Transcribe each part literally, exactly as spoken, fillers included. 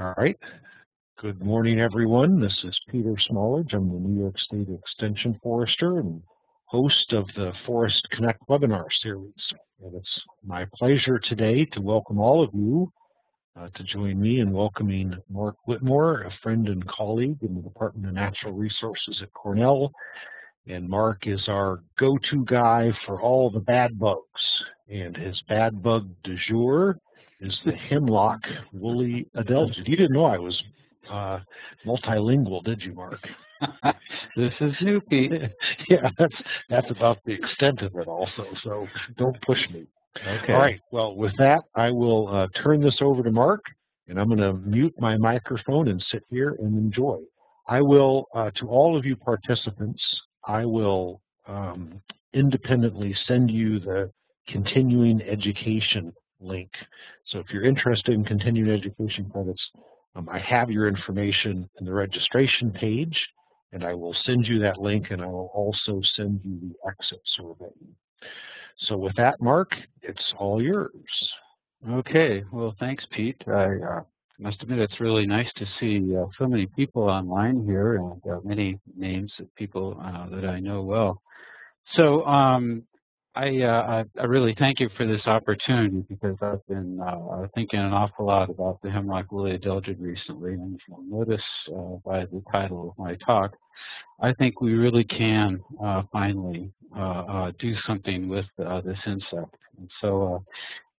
All right. Good morning, everyone. This is Peter Smallidge. I'm the New York State Extension Forester and host of the Forest Connect webinar series. And it's my pleasure today to welcome all of you uh, to join me in welcoming Mark Whitmore, a friend and colleague in the Department of Natural Resources at Cornell. And Mark is our go-to guy for all the bad bugs. And his bad bug du jour is the hemlock woolly adelgid. You didn't know I was uh, multilingual, did you, Mark? This is new, Pete. Yeah, that's, that's about the extent of it also, so don't push me. Okay. All right, well, with that, I will uh, turn this over to Mark, and I'm going to mute my microphone and sit here and enjoy. I will, uh, to all of you participants, I will um, independently send you the continuing education link. So if you're interested in continuing education credits, um, I have your information in the registration page, and I will send you that link, and I will also send you the exit survey. So with that, Mark, it's all yours. Okay. Well, thanks, Pete. I uh, must admit it's really nice to see uh, so many people online here, and uh, many names of people uh, that I know well. So um, I, uh, I really thank you for this opportunity, because I've been uh, thinking an awful lot about the hemlock woolly adelgid recently, and if you'll notice uh, by the title of my talk, I think we really can uh, finally uh, uh, do something with uh, this insect. And so, uh,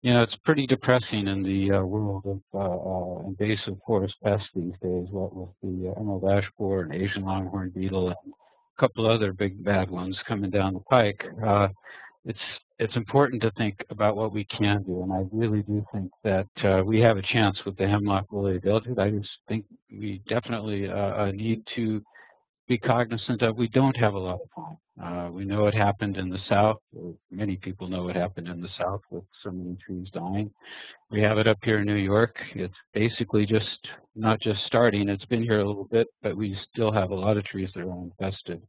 you know, it's pretty depressing in the uh, world of uh, uh, invasive forest pests these days, what with the uh, emerald ash borer and Asian longhorn beetle and a couple other big bad ones coming down the pike. Uh, It's, it's important to think about what we can do, and I really do think that uh, we have a chance with the hemlock woolly adelgid. I just think we definitely uh, need to be cognizant of we don't have a lot of time. Uh, we know what happened in the South, or many people know what happened in the South with so many trees dying. We have it up here in New York. It's basically just not just starting. It's been here a little bit, but we still have a lot of trees that are infested.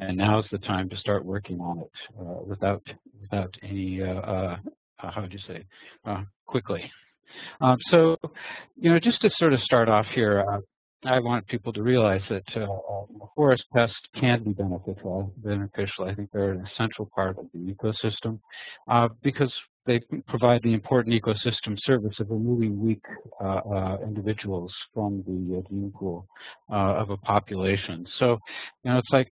And now's the time to start working on it uh, without without any, uh, uh, how would you say, uh, quickly. Um, so, you know, just to sort of start off here, uh, I want people to realize that uh, forest pests can be beneficial. Beneficial, I think they're an essential part of the ecosystem uh, because they provide the important ecosystem service of removing weak uh, uh, individuals from the uh, gene pool uh, of a population. So, you know, it's like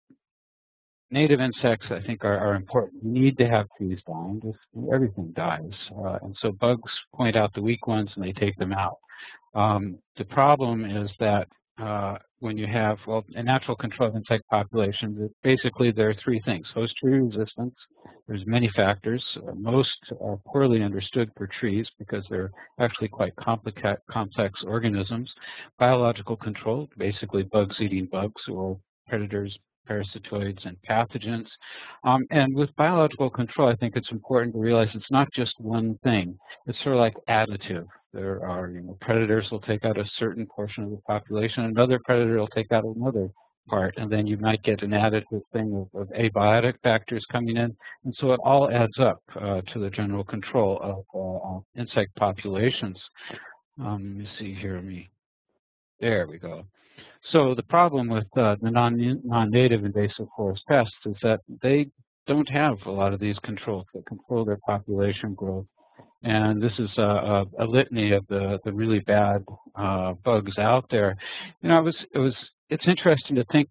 native insects, I think, are, are important. We need to have trees dying. Just everything dies, uh, and so bugs point out the weak ones and they take them out. Um, the problem is that uh, when you have, well, in natural control of insect populations, basically there are three things. Host tree resistance, there's many factors. Uh, most are poorly understood for trees because they're actually quite complica- complex organisms. Biological control, basically bugs eating bugs or predators, parasitoids, and pathogens. Um, and with biological control, I think it's important to realize it's not just one thing. It's sort of like additive. There are, you know, predators will take out a certain portion of the population, another predator will take out another part, and then you might get an additive thing of, of abiotic factors coming in, and so it all adds up uh, to the general control of uh, insect populations. Um, let me see here, me. There we go. So the problem with uh, the non non-native invasive forest pests is that they don't have a lot of these controls that control their population growth. And this is a, a, a litany of the, the really bad uh, bugs out there. You know, it was, it was, it's interesting to think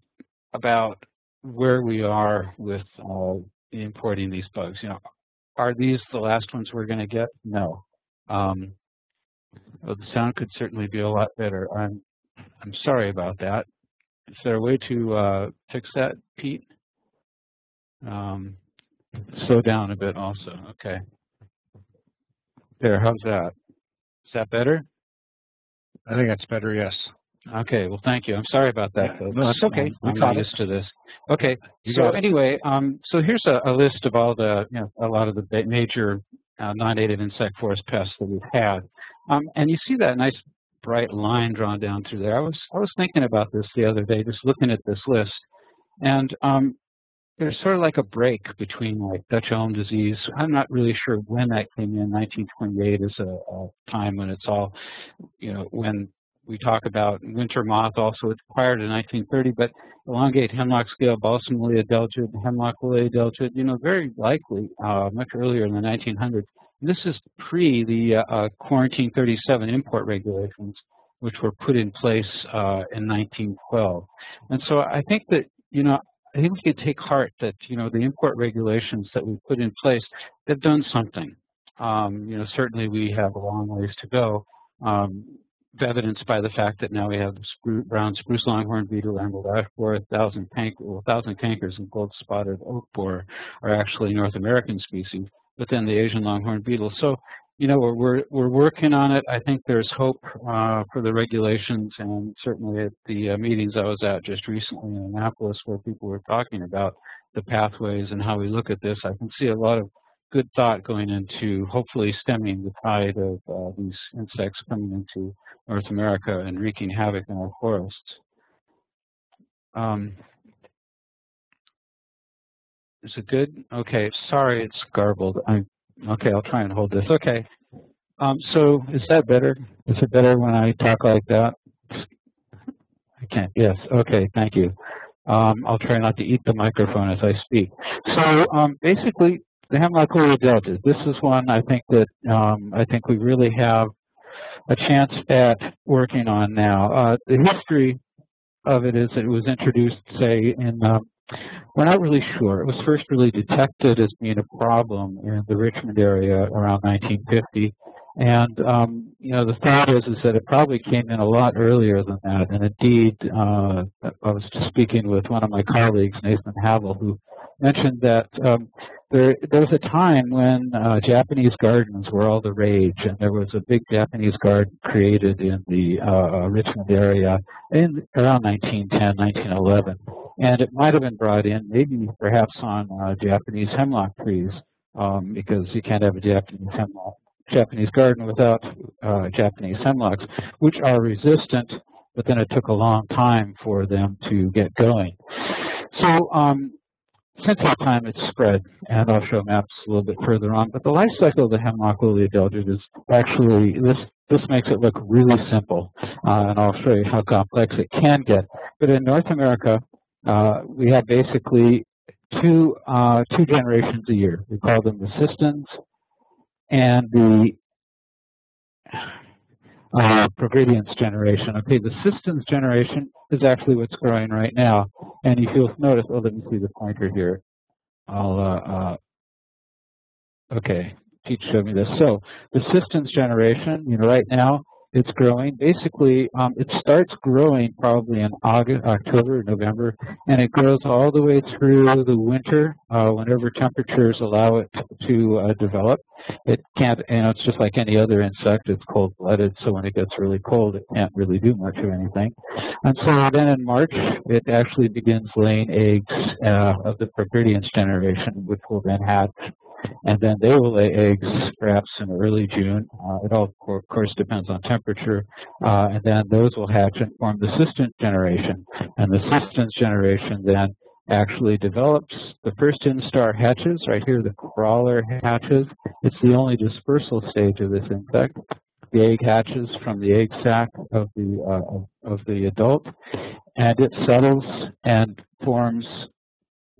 about where we are with uh, importing these bugs. You know, are these the last ones we're going to get? No. Um, well, the sound could certainly be a lot better. I'm, I'm sorry about that. Is there a way to uh, fix that, Pete? Um, slow down a bit also. Okay. There, how's that? Is that better? I think that's better, yes. Okay, well, thank you. I'm sorry about that. Though. No, it's okay. I'm not used to this. Okay, so anyway, um, so here's a, a list of all the, you know, a lot of the major uh, non-native insect forest pests that we've had. Um, and you see that nice bright line drawn down through there. I was, I was thinking about this the other day, just looking at this list. And um, there's sort of like a break between like Dutch elm disease. I'm not really sure when that came in. nineteen twenty-eight is a, a time when it's all, you know, when we talk about winter moth, also acquired in nineteen thirty, but elongate hemlock scale, balsamia willie delgid, hemlock willie delgid, you know, very likely uh, much earlier in the nineteen hundreds. This is pre the uh, quarantine thirty-seven import regulations, which were put in place uh, in nineteen twelve. And so I think that, you know, I think we could take heart that, you know, the import regulations that we put in place have done something. Um, you know, certainly we have a long ways to go, um, evidenced by the fact that now we have the spruce, brown spruce longhorn beetle, emerald ash borer, thousand tank, well, thousand cankers, and gold-spotted oak borer are actually North American species, but then the Asian longhorn beetle. So, you know, we're, we're, we're working on it. I think there's hope uh, for the regulations, and certainly at the uh, meetings I was at just recently in Annapolis where people were talking about the pathways and how we look at this, I can see a lot of good thought going into hopefully stemming the tide of uh, these insects coming into North America and wreaking havoc in our forests. Um, is it good? Okay, sorry, it's garbled. I'm, okay, I'll try and hold this. Okay, um, so is that better? Is it better when I talk like that? I can't, yes, okay, thank you. Um, I'll try not to eat the microphone as I speak. So um, basically, the hemlock woolly adelgid. This is one I think that um, I think we really have a chance at working on now. Uh, the history of it is that it was introduced, say, in uh, we're not really sure. It was first really detected as being a problem in the Richmond area around nineteen fifty, and um, you know, the thought is is that it probably came in a lot earlier than that. And indeed, uh, I was just speaking with one of my colleagues, Nathan Havill, who mentioned that um, there, there was a time when uh, Japanese gardens were all the rage, and there was a big Japanese garden created in the uh, Richmond area in around nineteen ten, nineteen eleven, and it might have been brought in maybe perhaps on uh, Japanese hemlock trees, um, because you can't have a Japanese hemlock, Japanese garden without uh, Japanese hemlocks, which are resistant, but then it took a long time for them to get going. So um, since that time, it's spread, and I'll show maps a little bit further on. But the life cycle of the hemlock woolly adelgid is actually, this, this makes it look really simple, uh, and I'll show you how complex it can get. But in North America, uh, we have basically two, uh, two generations a year. We call them the cistens and the uh, progredience generation. Okay, the cistens generation is actually what's growing right now. And if you'll notice, oh, let me see the pointer here. I'll, uh, uh, okay, Pete showed me this. So the cistens generation, you know, right now it's growing. Basically, um, it starts growing probably in August, October, November, and it grows all the way through the winter, uh, whenever temperatures allow it to uh, develop. It can't, and it's just like any other insect, it's cold-blooded, so when it gets really cold, it can't really do much of anything. And so then in March, it actually begins laying eggs uh, of the progredience generation, which will then hatch. And then they will lay eggs perhaps in early June. Uh, it all, of course, depends on temperature. Uh, and then those will hatch and form the cistern generation. And the cistern generation then actually develops. The first instar hatches, right here, the crawler hatches. It's the only dispersal stage of this insect. The egg hatches from the egg sac of the, uh, of the adult, and it settles and forms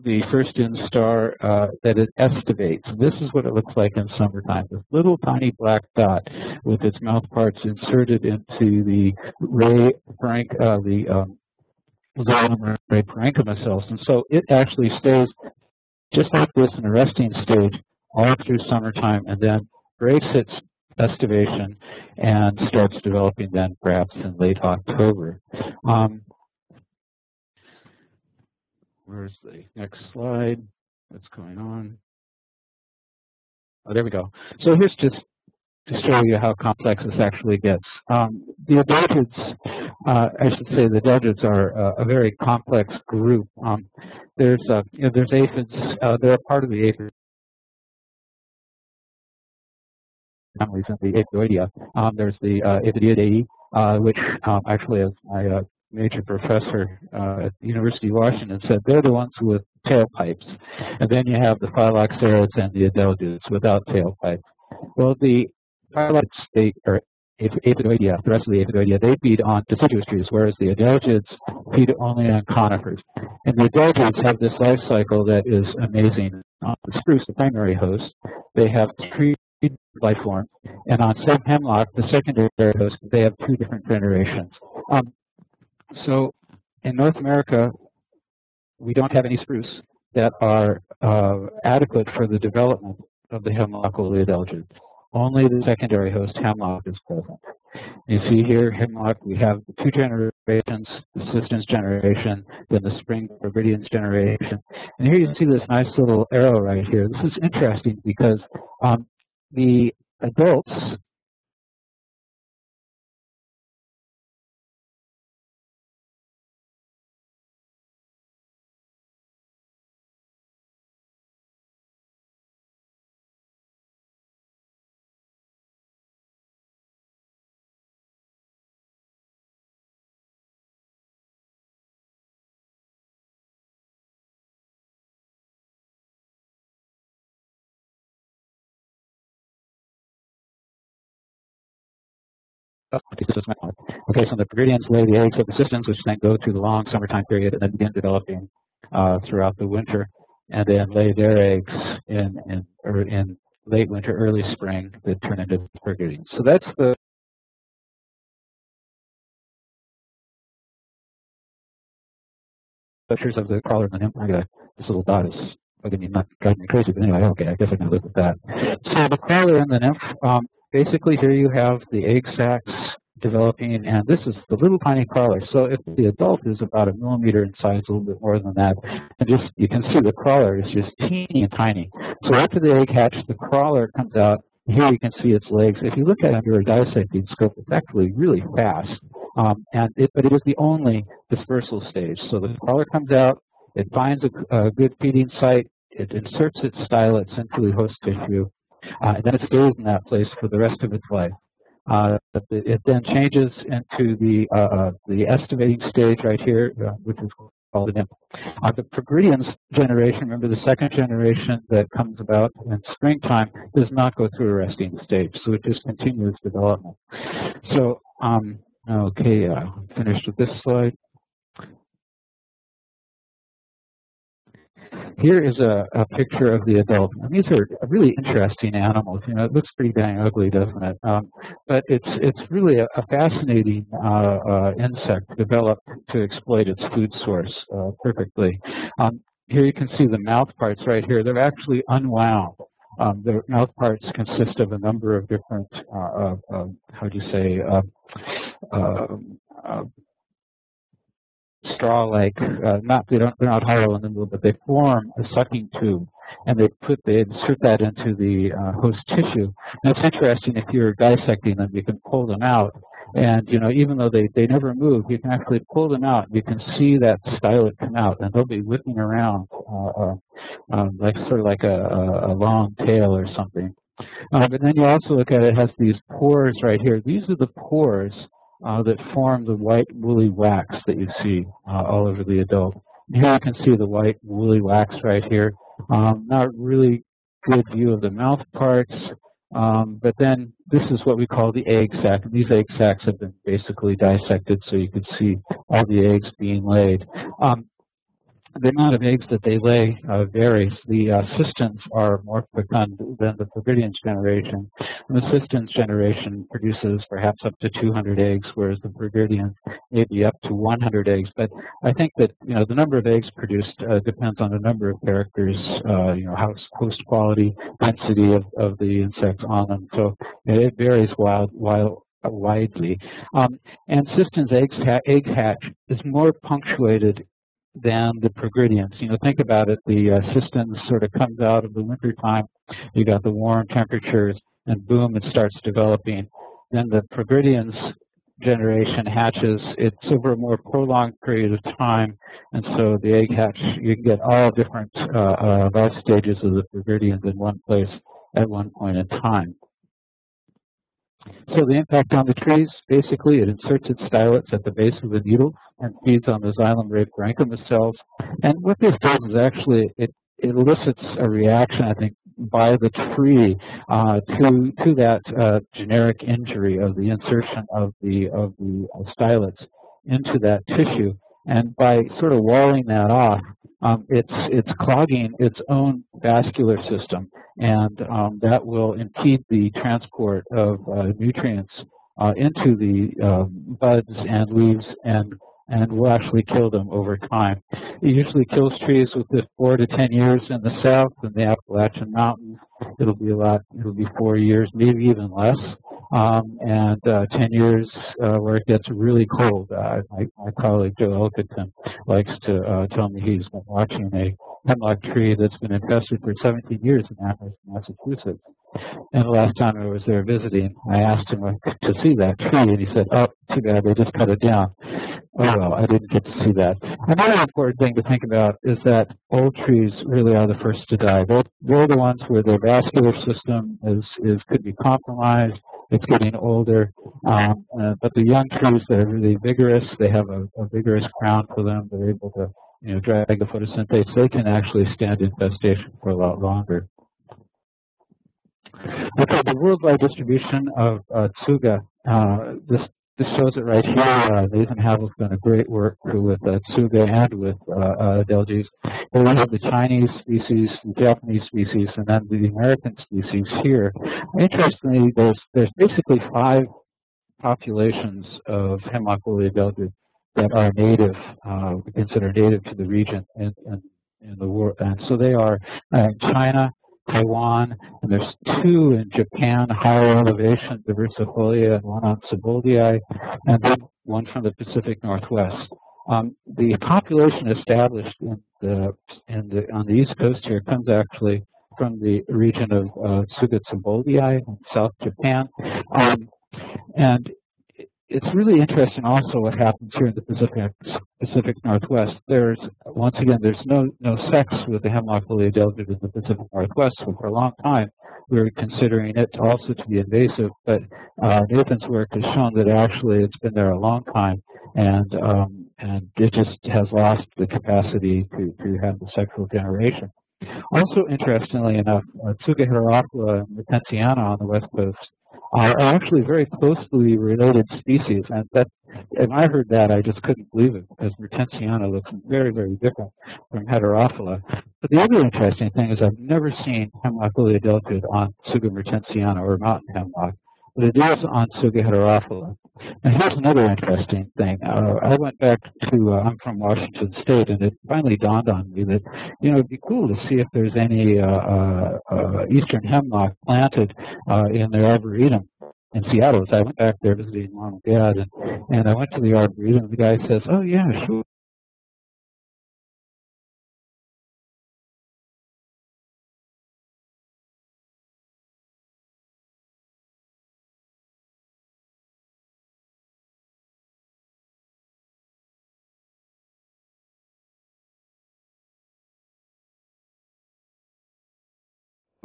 the first instar uh, that it estivates. This is what it looks like in summertime, this little tiny black dot with its mouth parts inserted into the ray frank, uh, the um, xylem ray parenchyma cells. And so it actually stays just like this in a resting stage all through summertime, and then breaks its estivation and starts developing then perhaps in late October. Um, Where's the next slide? What's going on? Oh, there we go. So here's just to show you how complex this actually gets. Um, the adelgids, uh, I should say the adelgids are uh, a very complex group. Um, there's uh, you know, there's aphids. Uh, they're a part of the aphid families of the Aphidoidea. Um, there's the uh, Aphidiidae, uh, which um, actually is my uh, major professor uh, at the University of Washington said they're the ones with tailpipes. And then you have the phylloxerids and the adelgids without tailpipes. Well, the phylloxerids, they are Aphidnoidea, the rest of the Aphidnoidea, they feed on deciduous trees, whereas the adelgids feed only on conifers. And the adelgids have this life cycle that is amazing. On the spruce, the primary host, they have three life forms, and on hemlock, the secondary host, they have two different generations. Um, so in North America, we don't have any spruce that are uh, adequate for the development of the hemlock woolly adelgid. Only the secondary host hemlock is present. You see here, hemlock, we have two generations, the cistern's generation, then the spring chloridians generation. And here you see this nice little arrow right here. This is interesting because um, the adults Okay, so the chloridians lay the eggs of the cistern, which then go through the long summertime period and then begin developing uh, throughout the winter, and then lay their eggs in in, or in late winter, early spring, that turn into chloridians. So that's the pictures of the crawler and the nymphaea. This little dot is going to not drive me crazy, but anyway, okay, I guess I'm going to look at that. So the crawler and the nymph. Um, Basically, here you have the egg sacs developing, and this is the little tiny crawler. So if the adult is about a millimeter in size, a little bit more than that, and just you can see the crawler is just teeny and tiny. So after the egg hatch, the crawler comes out. Here you can see its legs. If you look at it under a dissecting scope, it's actually really fast, um, and it, but it is the only dispersal stage. So the crawler comes out, it finds a, a good feeding site, it inserts its stylets into the host tissue, Uh, and then it stays in that place for the rest of its life. Uh, it then changes into the uh, the estivating stage right here, uh, which is called the nymph. Uh, the progredians generation, remember the second generation that comes about in springtime, does not go through a resting stage, so it just continues development. So, um, okay, uh, I'm finished with this slide. Here is a, a picture of the adult. And these are really interesting animals. You know, it looks pretty dang ugly, doesn't it? Um, but it's it's really a, a fascinating uh, uh, insect developed to exploit its food source uh, perfectly. Um, here you can see the mouth parts right here. They're actually unwound. Um, the mouth parts consist of a number of different, uh, uh, uh, how do you say, uh, uh, uh, straw-like, uh, not they don't they're not hollow in the middle, but they form a sucking tube, and they put they insert that into the uh, host tissue. And it's interesting, if you're dissecting them, you can pull them out, and you know even though they they never move, you can actually pull them out. You can see that stylet come out, and they'll be whipping around, uh, uh, um, like sort of like a, a long tail or something. Uh, but then you also look at it, it has these pores right here. These are the pores Uh, that form the white woolly wax that you see uh, all over the adult. Here you can see the white woolly wax right here. Um, not really good view of the mouth parts, um, but then this is what we call the egg sac. And these egg sacs have been basically dissected so you can see all the eggs being laid. Um, The amount of eggs that they lay uh, varies. The uh, cisterns are more fecund than the Progredians generation. And the cisterns generation produces perhaps up to two hundred eggs, whereas the Progredians may be up to one hundred eggs. But I think that you know the number of eggs produced uh, depends on a number of characters, uh, you know, house, host quality, density of, of the insects on them. So it varies wild, wild, widely. Um, and cisterns' eggs ha egg hatch is more punctuated than the progredians. You know, think about it, the uh, cistern sort of comes out of the winter time, you got the warm temperatures, and boom, it starts developing. Then the progredians generation hatches, it's over a more prolonged period of time, and so the egg hatch, you can get all different uh, uh, life stages of the progredians in one place at one point in time. So the impact on the trees, basically it inserts its stylets at the base of the needle and feeds on the xylem rhabdomycin cells. And what this does is actually it, it elicits a reaction, I think, by the tree uh, to to that uh, generic injury of the insertion of the of the stylets into that tissue, and by sort of walling that off, um, it's it's clogging its own vascular system, and um, that will impede the transport of uh, nutrients uh, into the uh, buds and leaves, and and will actually kill them over time. It usually kills trees within four to ten years in the south. In the Appalachian Mountains, it'll be a lot. It'll be four years, maybe even less, um, and uh, ten years uh, where it gets really cold. Uh, my, my colleague Joe Elkington likes to uh, tell me he's been watching a hemlock tree that's been infested for seventeen years in Amherst, Massachusetts. And the last time I was there visiting, I asked him to see that tree, and he said, "Oh, too bad, they just cut it down." Oh well, I didn't get to see that. Another important thing to think about is that old trees really are the first to die. They're, they're the ones where their vascular system is, is could be compromised. It's getting older, um, uh, but the young trees that are really vigorous, they have a, a vigorous crown for them. They're able to, you know, drag the photosynthase. They can actually stand infestation for a lot longer. Okay, the worldwide distribution of uh, Tsuga. Uh, this. This shows it right here. Uh, Nathan Havill's done a great work with uh, Tsuga and with uh, uh, Delgis. They have the Chinese species, the Japanese species, and then the American species here. Interestingly, there's there's basically five populations of hemlock woolly adelgid that are native, uh, we consider native to the region and in, in, in the world. And so they are uh, China, Taiwan, and there's two in Japan, higher elevation, diversifolia, and one on Sieboldii, and then one from the Pacific Northwest. Um, the population established in the, in the, on the East Coast here comes actually from the region of uh, Tsuga sieboldii in South Japan. Um, and it's really interesting also what happens here in the Pacific, Pacific Northwest. There's, once again, there's no, no sex with the hemlock woolly adelgid in the Pacific Northwest, so for a long time we were considering it also to be invasive, but uh, Nathan's work has shown that actually it's been there a long time, and, um, and it just has lost the capacity to, to have the sexual generation. Also, interestingly enough, uh, Tsuga heterophylla and mertensiana on the West Coast are actually very closely related species, and that, and I heard that, I just couldn't believe it, because mertensiana looks very, very different from heterophylla. But the other interesting thing is I've never seen hemlock woolly adelgid on Tsuga mertensiana or mountain hemlock, but it is on Tsuga heterophylla. And here's another interesting thing. Uh, I went back to, uh, I'm from Washington State, and it finally dawned on me that, you know, it'd be cool to see if there's any uh, uh, uh, eastern hemlock planted uh, in their arboretum in Seattle. So I went back there visiting mom and dad, and, and I went to the arboretum, and the guy says, "Oh, yeah, sure."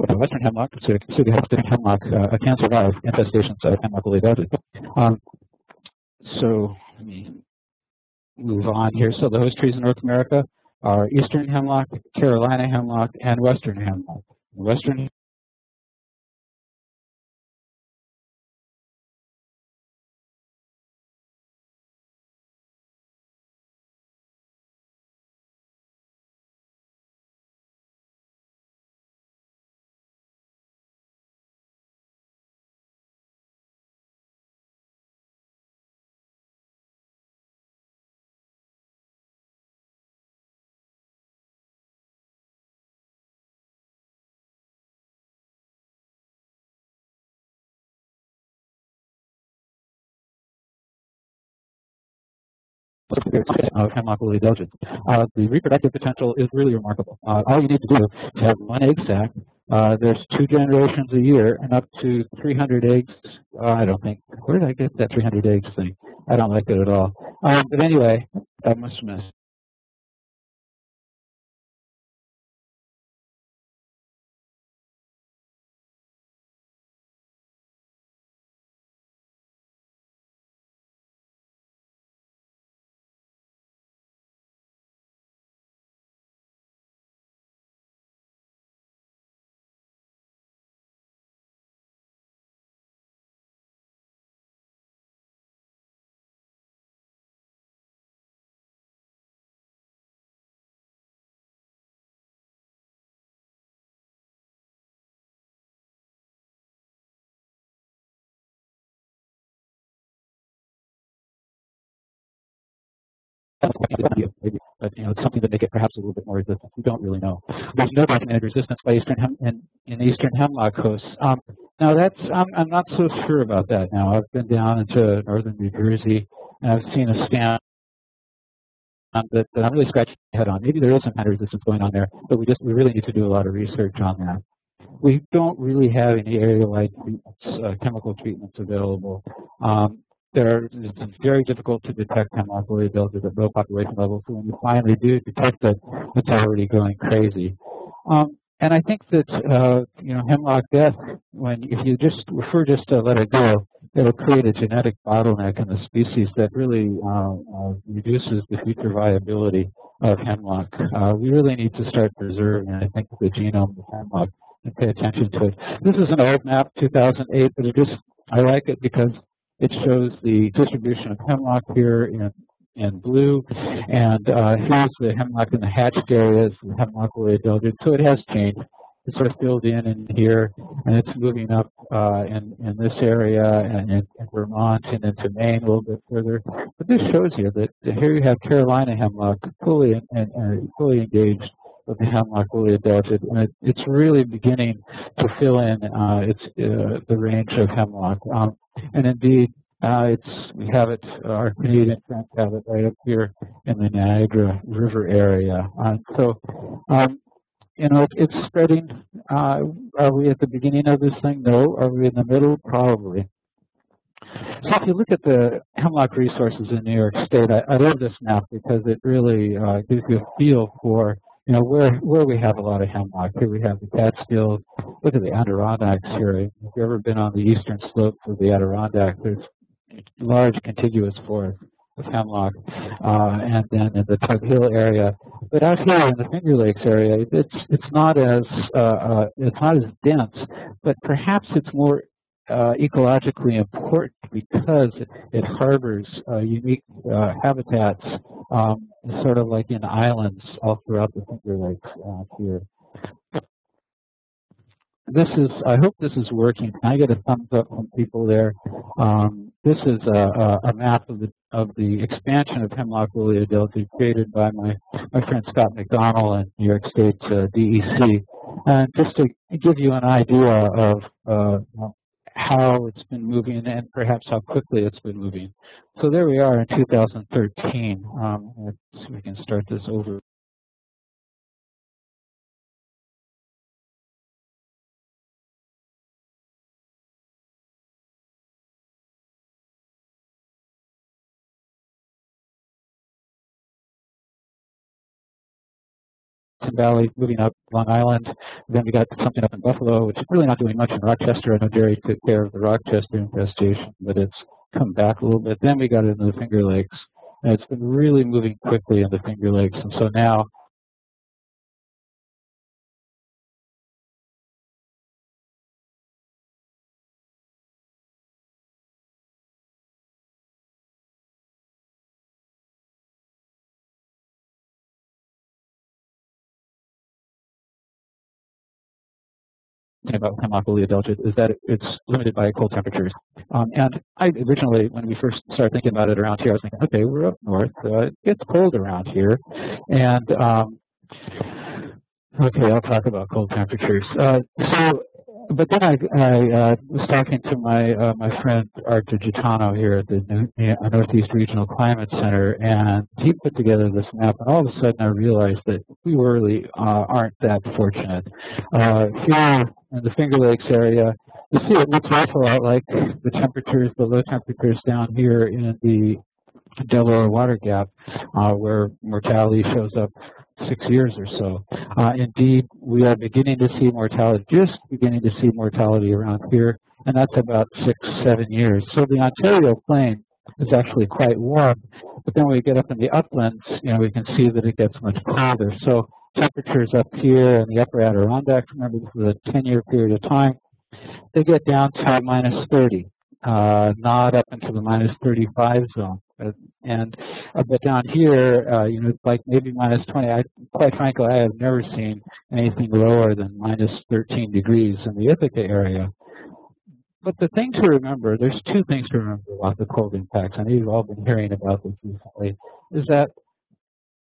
Western hemlock, so the Western hemlock uh, can survive infestations of hemlock woolly adelgid. Um, so let me move on here. So the host trees in North America are eastern hemlock, Carolina hemlock, and western hemlock. Western of hemlock woolly adelgid. Uh, the reproductive potential is really remarkable. Uh, all you need to do is have one egg sac. Uh, there's two generations a year and up to three hundred eggs. Uh, I don't think, where did I get that three hundred eggs thing? I don't like it at all. Um, but anyway, I must have missed. that's you, maybe, but you know, something to make it perhaps a little bit more resistant. We don't really know. There's no documented resistance by eastern hem in, in eastern hemlock hosts. Um, now that's I'm, I'm not so sure about that. Now I've been down into northern New Jersey and I've seen a stand that, that I'm really scratching my head on. Maybe there is some kind of resistance going on there, but we just we really need to do a lot of research on that. We don't really have any area-wide treatments, uh, chemical treatments available. Um, there are, it's very difficult to detect hemlock willie delgid at low population levels. So when you finally do detect it, it's already going crazy. Um, and I think that uh, you know hemlock death, when if you just refer just to let it go, it'll create a genetic bottleneck in the species that really uh, uh, reduces the future viability of hemlock. Uh, we really need to start preserving, I think, the genome of hemlock and pay attention to it. This is an old map, two thousand eight, but it just I like it because it shows the distribution of hemlock here in, in blue, and uh, here's the hemlock in the hatched areas, the hemlock willie delgid. So it has changed. It's sort of filled in in here, and it's moving up uh, in, in this area and in, in Vermont and into Maine a little bit further. But this shows you that here you have Carolina hemlock fully, and, and fully engaged with the hemlock willie delgid, and it, it's really beginning to fill in uh, its, uh, the range of hemlock. Um, and indeed, uh, it's, we have it, uh, our Canadian friends have it right up here in the Niagara River area. Uh, so, um, you know, it, it's spreading. Uh, are we at the beginning of this thing? No. Are we in the middle? Probably. So if you look at the hemlock resources in New York State, I, I love this map because it really uh, gives you a feel for You know, where, where we have a lot of hemlock. Here we have the Catskills. Look at the Adirondacks here. If you've ever been on the eastern slopes of the Adirondacks, there's large contiguous forest of hemlock, uh, and then in the Tug Hill area. But out here in the Finger Lakes area, it's it's not as uh, uh, it's not as dense, but perhaps it's more Uh, ecologically important because it harbors uh, unique uh, habitats, um, sort of like in islands all throughout the Finger Lakes uh, here. This is, I hope this is working. Can I get a thumbs up from people there? Um, this is a, a map of the, of the expansion of hemlock willie delgid created by my, my friend Scott McDonald in New York State uh, D E C. And just to give you an idea of uh, how it's been moving and perhaps how quickly it's been moving. So there we are in two thousand thirteen. Um, let's see if we can start this over. Valley, moving up Long Island. Then we got something up in Buffalo, which is really not doing much in Rochester. I know Jerry took care of the Rochester infestation, but it's come back a little bit. Then we got into the Finger Lakes, and it's been really moving quickly in the Finger Lakes. And so now, about hemlock willie delgid is that it's limited by cold temperatures. Um, and I originally, when we first started thinking about it around here, I was thinking, okay, we're up north, so it gets cold around here. And um, okay, I'll talk about cold temperatures. Uh, so, but then I, I uh, was talking to my uh, my friend Arthur Gitano here at the Northeast Regional Climate Center, and he put together this map. And all of a sudden, I realized that we really uh, aren't that fortunate. Uh, here in the Finger Lakes area, you see it looks awful lot like the temperatures, the low temperatures down here in the Delaware Water Gap, uh, where mortality shows up six years or so. Uh, indeed, we are beginning to see mortality, just beginning to see mortality around here, and that's about six, seven years. So the Ontario plain is actually quite warm, but then when we get up in the uplands, you know, we can see that it gets much colder. So temperatures up here in the upper Adirondacks, remember this is a ten-year period of time, they get down to minus thirty, uh, not up into the minus thirty-five zone. And uh, but down here, uh, you know, like maybe minus twenty. I, quite frankly, I have never seen anything lower than minus thirteen degrees in the Ithaca area. But the thing to remember, there's two things to remember about the cold impacts, and you've all been hearing about this recently, is that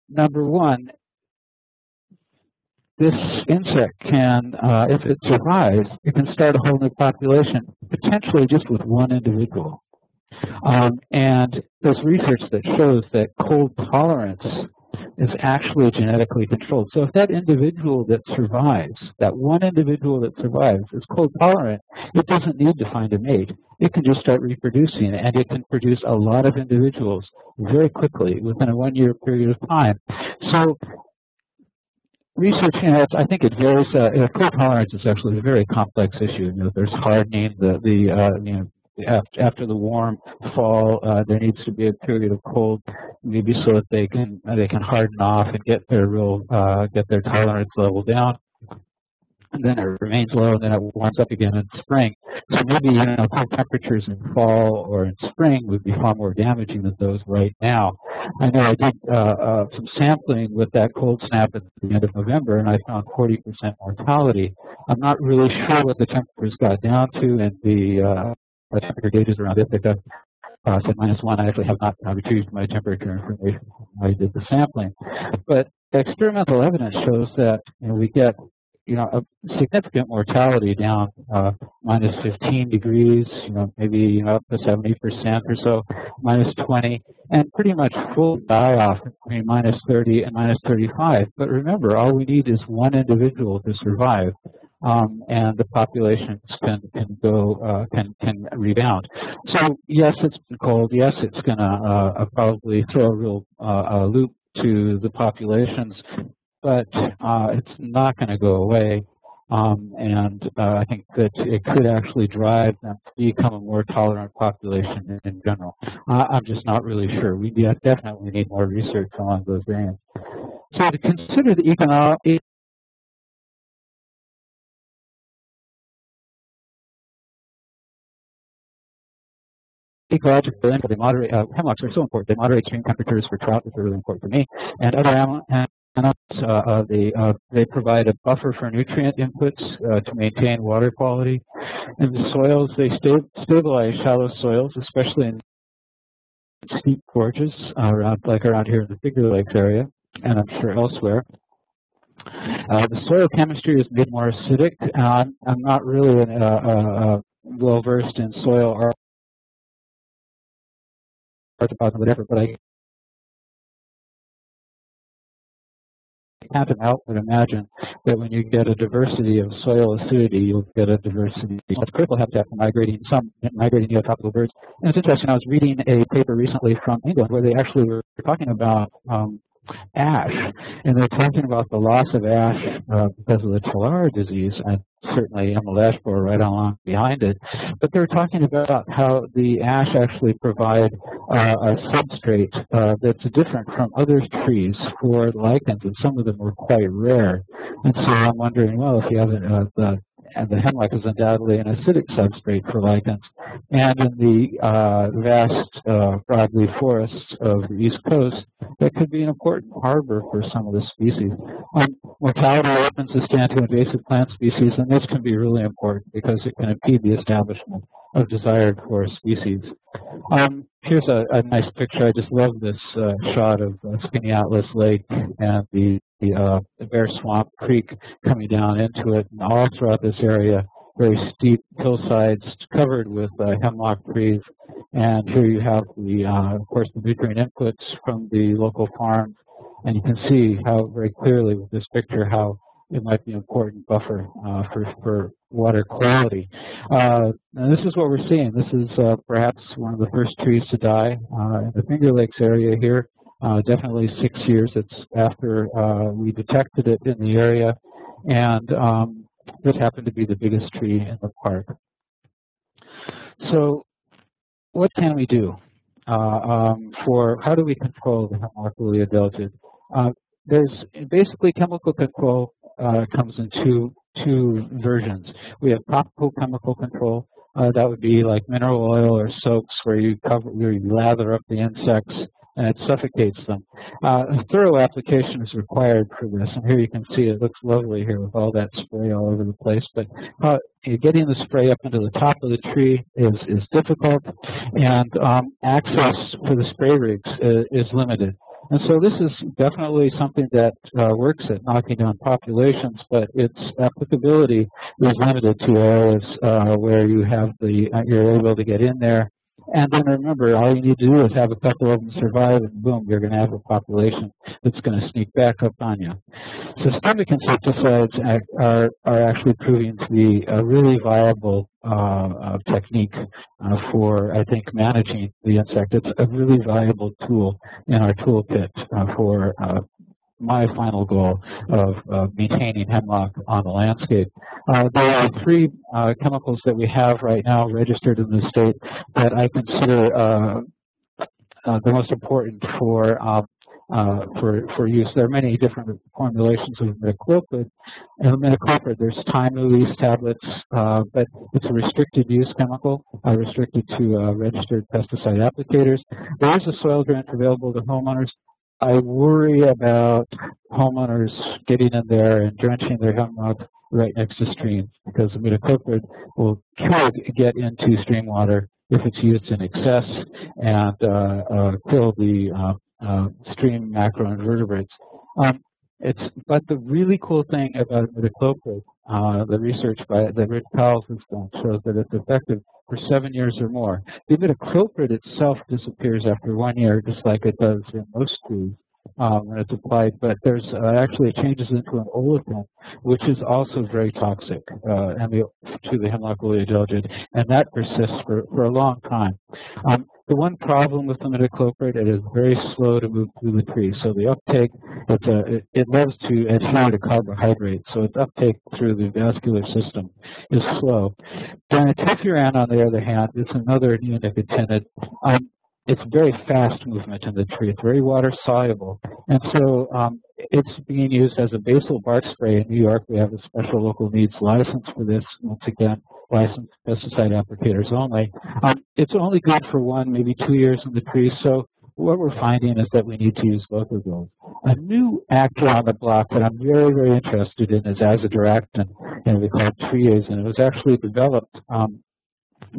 number one, this insect can, uh, if it survives, it can start a whole new population, potentially just with one individual. Um, and there's research that shows that cold tolerance is actually genetically controlled. So if that individual that survives, that one individual that survives is cold tolerant, it doesn't need to find a mate. It can just start reproducing, and it can produce a lot of individuals very quickly within a one-year period of time. So research, you know, I think it varies. Uh, cold tolerance is actually a very complex issue. You know, there's hardening, the, the uh, you know, after the warm fall, uh, there needs to be a period of cold, maybe so that they can they can harden off and get their real uh, get their tolerance level down. And then it remains low, and then it warms up again in spring. So maybe, you know, cold temperatures in fall or in spring would be far more damaging than those right now. I know I did uh, uh, some sampling with that cold snap at the end of November, and I found forty percent mortality. I'm not really sure what the temperatures got down to, and the uh, the temperature gauges around Ithaca uh, said minus one. I actually have not uh, retrieved my temperature information when I did the sampling. But the experimental evidence shows that, you know, we get, you know, a significant mortality down uh, minus fifteen degrees, you know, maybe, you know, up to seventy percent or so, minus twenty, and pretty much full die-off between minus thirty and minus thirty-five. But remember, all we need is one individual to survive, um, and the populations can can go uh, can can rebound. So yes, it's been cold. Yes, it's going to uh, probably throw a real uh, a loop to the populations. But uh, it's not going to go away, um, and uh, I think that it could actually drive them to become a more tolerant population in, in general. Uh, I'm just not really sure. We definitely need more research along those lines. So to consider the economic ecological input, they moderate, uh, hemlocks are so important. They moderate extreme temperatures for trout, which are really important to me, and other animals. And uh, uh, they, uh, they provide a buffer for nutrient inputs uh, to maintain water quality. And the soils, they sta stabilize shallow soils, especially in steep gorges, uh, around, like around here in the Finger Lakes area, and I'm sure elsewhere. Uh, the soil chemistry is made more acidic. Uh, I'm, I'm not really an, uh, uh, uh, well-versed in soil art, art about whatever, but I can't help but imagine that when you get a diversity of soil acidity, you'll get a diversity of critical habitat for migrating some migrating neotropical birds. And it's interesting, I was reading a paper recently from England where they actually were talking about um, ash, and they're talking about the loss of ash uh, because of the Tsuga disease, and certainly emerald ash borer right along behind it. But they're talking about how the ash actually provide uh, a substrate uh, that's different from other trees for lichens, and some of them were quite rare. And so I'm wondering, well, if you have uh, the and the hemlock is undoubtedly an acidic substrate for lichens. And in the uh, vast uh, broadleaf forests of the East Coast, that could be an important harbor for some of the species. Um, mortality opens the stand to invasive plant species, and this can be really important because it can impede the establishment of desired forest species. Um, here's a, a nice picture. I just love this uh, shot of uh, Skinny Atlas Lake and the The, uh, the Bear Swamp Creek coming down into it, and all throughout this area, very steep hillsides covered with uh, hemlock trees. And here you have the, uh, of course, the nutrient inputs from the local farms, and you can see how very clearly with this picture how it might be an important buffer uh, for, for water quality. Uh, and this is what we're seeing. This is uh, perhaps one of the first trees to die uh, in the Finger Lakes area here. Uh, definitely six years. It's after uh, we detected it in the area, and um, this happened to be the biggest tree in the park. So, what can we do uh, um, for? How do we control the hemlock woolly adelgid? Uh, there's basically chemical control uh, comes in two two versions. We have topical chemical control. Uh, that would be like mineral oil or soaps, where you cover, where you lather up the insects, and it suffocates them. Uh, a thorough application is required for this, and here you can see it looks lovely here with all that spray all over the place, but uh, getting the spray up into the top of the tree is, is difficult, and um, access for the spray rigs is, is limited. And so this is definitely something that uh, works at knocking down populations, but its applicability is limited to areas uh, where you have the, uh, you're able to get in there. And then remember, all you need to do is have a couple of them survive, and boom, you're going to have a population that's going to sneak back up on you. Systemic insecticides are, are actually proving to be a really viable uh, technique uh, for, I think, managing the insect. It's a really valuable tool in our toolkit uh, for uh, my final goal of uh, maintaining hemlock on the landscape. Uh, there are three uh, chemicals that we have right now registered in the state that I consider uh, uh, the most important for uh, Uh, for, for use. There are many different formulations of imidacloprid. And imidacloprid, there's time-release tablets, uh, but it's a restricted use chemical, uh, restricted to uh, registered pesticide applicators. There is a soil grant available to homeowners. I worry about homeowners getting in there and drenching their hemlock right next to streams, because imidacloprid will could get into stream water if it's used in excess and uh, uh, kill the uh, Uh, stream macroinvertebrates. Um, it's, but the really cool thing about imidacloprid, uh, the research by, that Rich Powell's has done shows that it's effective for seven years or more. The imidacloprid itself disappears after one year, just like it does in most trees um, when it's applied, but there's uh, actually it changes into an olefin, which is also very toxic uh, and the, to the hemlock woolly adelgid, and that persists for, for a long time. Um, The one problem with imidacloprid, it is very slow to move through the tree. So the uptake, it's a, it, it loves to adhere to carbohydrates. So its uptake through the vascular system is slow. Dinotefuran, on the other hand, is another neonicotinoid. Um, it's very fast movement in the tree. It's very water soluble. And so um, it's being used as a basal bark spray in New York. We have a special local needs license for this, once again. Licensed pesticide applicators only. Um, it's only good for one, maybe two years in the tree, so what we're finding is that we need to use both of those. A new actor on the block that I'm very, very interested in is azadirachtin, and we call it Triase, and it was actually developed um,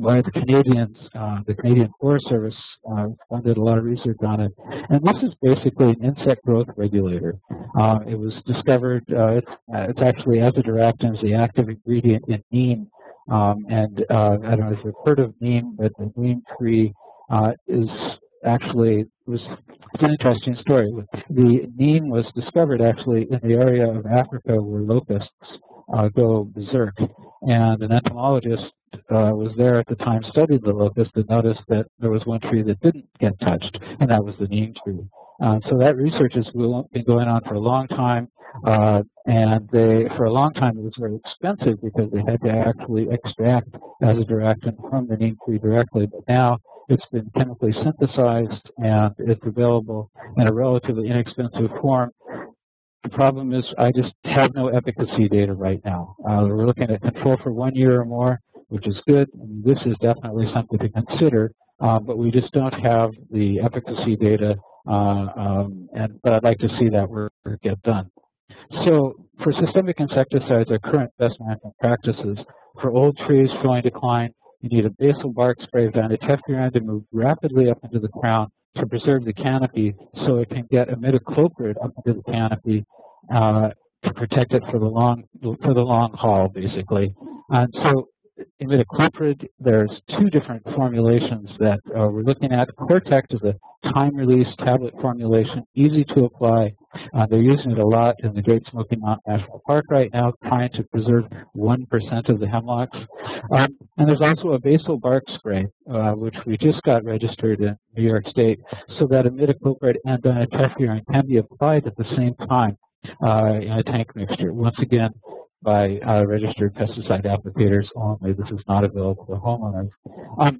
by the Canadians. Uh, the Canadian Forest Service uh, funded a lot of research on it, and this is basically an insect growth regulator. Uh, it was discovered, uh, it's, uh, it's actually azadirachtin is the active ingredient in neem. Um, and uh, I don't know if you've heard of neem, but the neem tree uh, is actually was it's an interesting story. The neem was discovered actually in the area of Africa where locusts uh, go berserk, and an entomologist uh, was there at the time studied the locust and noticed that there was one tree that didn't get touched, and that was the neem tree. Uh, so that research has been going on for a long time. Uh, and they, for a long time, it was very expensive because they had to actually extract azadirachtin from the neem tree directly. But now it's been chemically synthesized and it's available in a relatively inexpensive form. The problem is I just have no efficacy data right now. Uh, we're looking at control for one year or more, which is good. And this is definitely something to consider, uh, but we just don't have the efficacy data, uh, um, and, but I'd like to see that work get done. So for systemic insecticides, our current best management practices, for old trees showing decline, you need a basal bark spray of dinotefuran to move rapidly up into the crown to preserve the canopy so it can get imidacloprid up into the canopy uh, to protect it for the long for the long haul, basically. And so imidacloprid, there's two different formulations that uh, we're looking at. Cortect is a time-release tablet formulation, easy to apply. Uh, they're using it a lot in the Great Smoky Mountain National Park right now, trying to preserve one percent of the hemlocks. Um, and there's also a basal bark spray, uh, which we just got registered in New York State, so that imidacloprid and dinotefuran can be applied at the same time uh, in a tank mixture. Once again, by uh, registered pesticide applicators only. This is not available to homeowners. Um,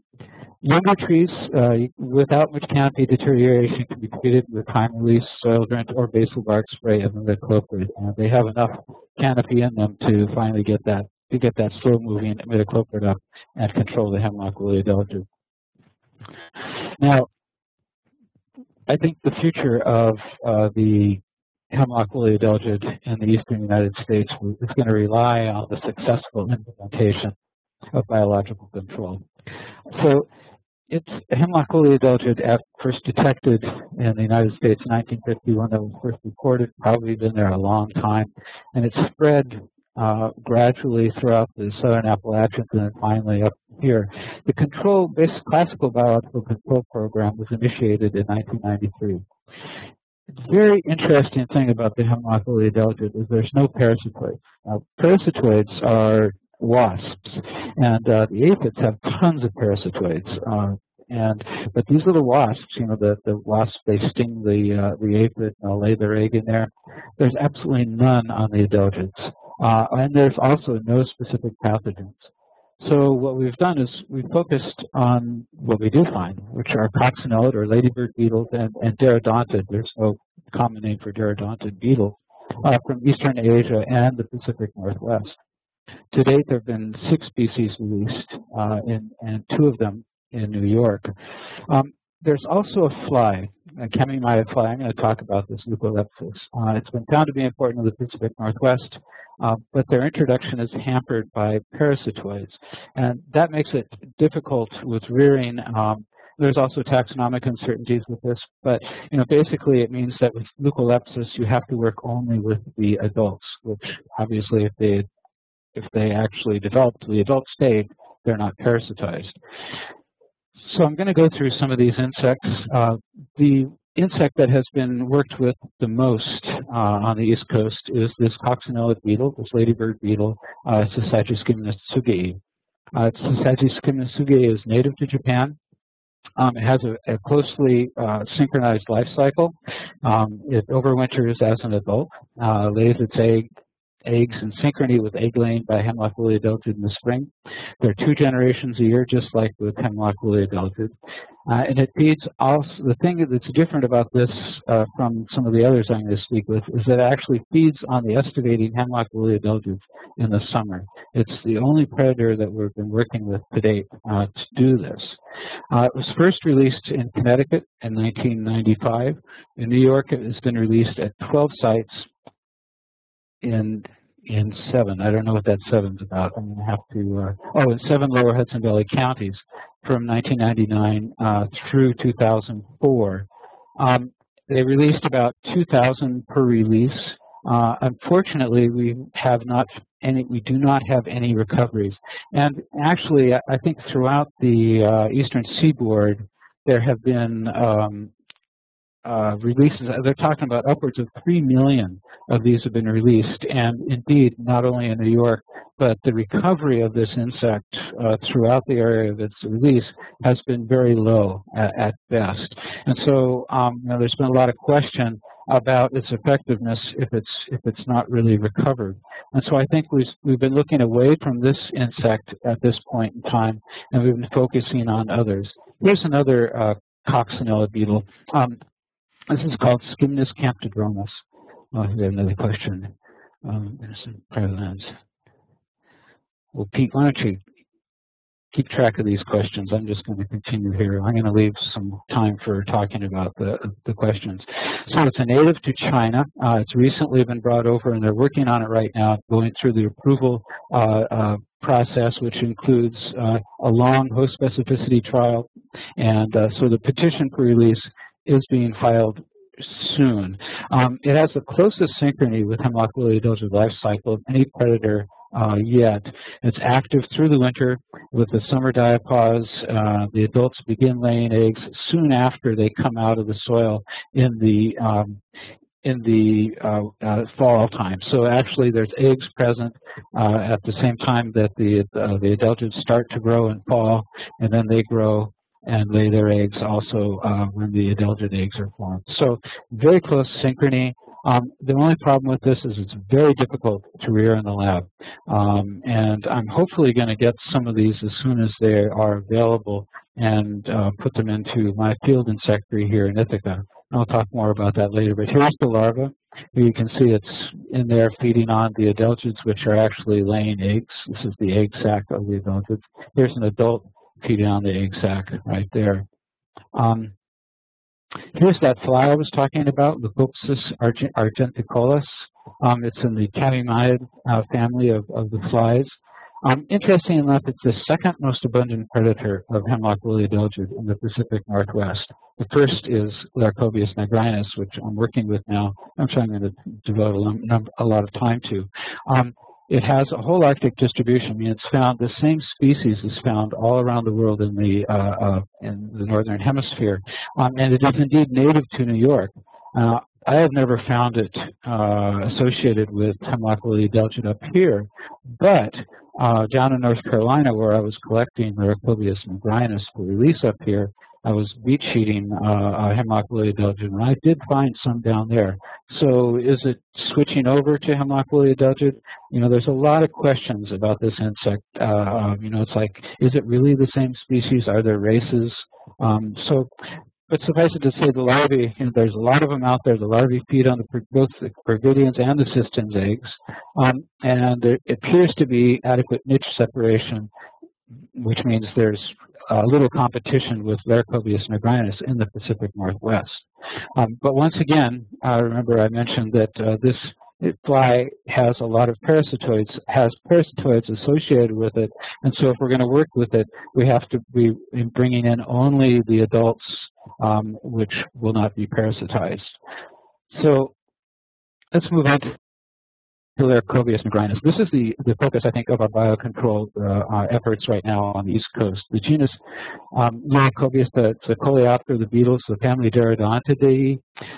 younger trees uh, without much canopy deterioration can be treated with time-release soil drench or basal bark spray of imidacloprid. Uh, they have enough canopy in them to finally get that to get that slow-moving imidacloprid up and control the hemlock woolly adelgid. Now, I think the future of uh, the hemlock woolly adelgid in the eastern United States is going to rely on the successful implementation of biological control. So It's hemlock woolly adelgid, first detected in the United States in nineteen fifty when it was first recorded, probably been there a long time, and it spread uh, gradually throughout the southern Appalachians and then finally up here. The control, this classical biological control program was initiated in nineteen ninety-three. The very interesting thing about the hemlock woolly adelgid is there's no parasitoids. Now, parasitoids are wasps, and uh, the aphids have tons of parasitoids, uh, and but these little wasps, you know, the the wasps, they sting the uh, the aphid and they'll lay their egg in there. There's absolutely none on the adelgids, uh, and there's also no specific pathogens. So what we've done is we've focused on what we do find, which are coccinode or ladybird beetles and, and derodontid. There's no common name for derodontid beetle uh, from eastern Asia and the Pacific Northwest. To date, there have been six species released, uh, in, and two of them in New York. Um, there's also a fly, a chamomile fly. I'm going to talk about this, Leucolepsis. Uh, it's been found to be important in the Pacific Northwest, uh, but their introduction is hampered by parasitoids, and that makes it difficult with rearing. Um, There's also taxonomic uncertainties with this, but you know, basically it means that with Leucolepsis, you have to work only with the adults, which obviously if they if they actually develop to the adult stage, they're not parasitized. So I'm going to go through some of these insects. Uh, the insect that has been worked with the most uh, on the East Coast is this coccinelle beetle, this ladybird beetle, uh, Tsuga sieboldii. Uh, Tsuga sieboldii is native to Japan. Um, it has a, a closely uh, synchronized life cycle. Um, it overwinters as an adult, uh, lays its egg, eggs in synchrony with egg laying by hemlock woolly adelgid in the spring. There are two generations a year, just like with hemlock woolly adelgid. Uh, and it feeds also, the thing that's different about this uh, from some of the others I'm going to speak with is that it actually feeds on the estivating hemlock woolly adelgids in the summer. It's the only predator that we've been working with to date uh, to do this. Uh, it was first released in Connecticut in nineteen ninety-five. In New York, it has been released at twelve sites in in seven, I don't know what that seven's about. I'm going to have to, uh, oh, in seven lower Hudson Valley counties from nineteen ninety-nine uh, through two thousand four. Um, they released about two thousand per release. Uh, unfortunately, we have not any, we do not have any recoveries. And actually, I think throughout the uh, Eastern Seaboard, there have been um, Uh, releases. They're talking about upwards of three million of these have been released, and indeed not only in New York, but the recovery of this insect uh, throughout the area of its release has been very low at, at best. And so um, you know, there's been a lot of question about its effectiveness if it's if it's not really recovered. And so I think we've, we've been looking away from this insect at this point in time, and we've been focusing on others. Here's another uh, coccinella beetle. Um, This is called Skimnus camptodromus. Oh, I have another question. Um, innocent prevalence. Well, Pete, why don't you keep track of these questions? I'm just going to continue here. I'm going to leave some time for talking about the, the questions. So it's a native to China. Uh, it's recently been brought over, and they're working on it right now, going through the approval uh, uh, process, which includes uh, a long host specificity trial. And uh, so the petition for release is being filed soon. Um, it has the closest synchrony with hemlock woolly adelgid life cycle of any predator uh, yet. It's active through the winter with the summer diapause. Uh, the adults begin laying eggs soon after they come out of the soil in the um, in the uh, uh, fall time. So actually there's eggs present uh, at the same time that the, uh, the adelgids start to grow in fall, and then they grow and lay their eggs also uh, when the adelgid eggs are formed. So very close synchrony. Um, the only problem with this is it's very difficult to rear in the lab. Um, and I'm hopefully going to get some of these as soon as they are available and uh, put them into my field insectary here in Ithaca. And I'll talk more about that later. But here's the larva. You can see it's in there feeding on the adelgids, which are actually laying eggs. This is the egg sac of the adelgids. Here's an adult feeding on the egg sac right there. Um, here's that fly I was talking about, Leucolepsis argenticolis. Um, it's in the Chamomile uh, family of, of the flies. Um, interesting enough, it's the second most abundant predator of hemlock woolly adelgid in the Pacific Northwest. The first is Laricobius nigrinus, which I'm working with now. I'm trying to devote a lot of time to. Um, It has a whole Arctic distribution. I mean, it's found, the same species is found all around the world in the, uh, uh, in the northern hemisphere. Um, and it is indeed native to New York. Uh, I have never found it uh, associated with hemlock woolly adelgid up here, but uh, down in North Carolina, where I was collecting Laricobius nigrinus for release up here, I was beach sheeting uh, uh, hemlock woolly adelgid, and I did find some down there. So is it switching over to hemlock woolly adelgid? You know, there's a lot of questions about this insect. Uh, you know, it's like, is it really the same species? Are there races? Um, so, but suffice it to say, the larvae, you know, there's a lot of them out there. The larvae feed on the, both the Gravidians and the cystin's eggs, um, and there appears to be adequate niche separation, which means there's a uh, little competition with Laricobius nigrinus in the Pacific Northwest. Um, but once again, uh, remember I mentioned that uh, this fly has a lot of parasitoids, has parasitoids associated with it, and so if we're going to work with it, we have to be bringing in only the adults, um, which will not be parasitized. So let's move on to Laricobius nigrinus. This is the, the focus, I think, of our biocontrol uh, efforts right now on the East Coast. The genus um, Laricobius, the, the coleoptera, the beetles, the family Derodontidae.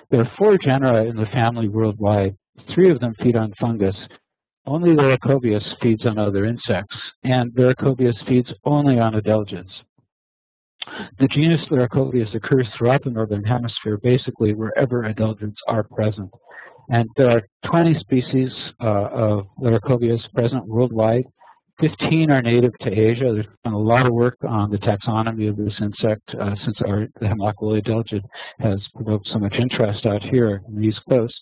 There are four genera in the family worldwide. Three of them feed on fungus. Only Laricobius feeds on other insects, and Laricobius feeds only on adelgids. The genus Laricobius occurs throughout the northern hemisphere, basically wherever adelgids are present. And there are twenty species uh, of Laricobius present worldwide. fifteen are native to Asia. There's been a lot of work on the taxonomy of this insect uh, since our, the hemlock woolly adelgid has provoked so much interest out here on the East Coast.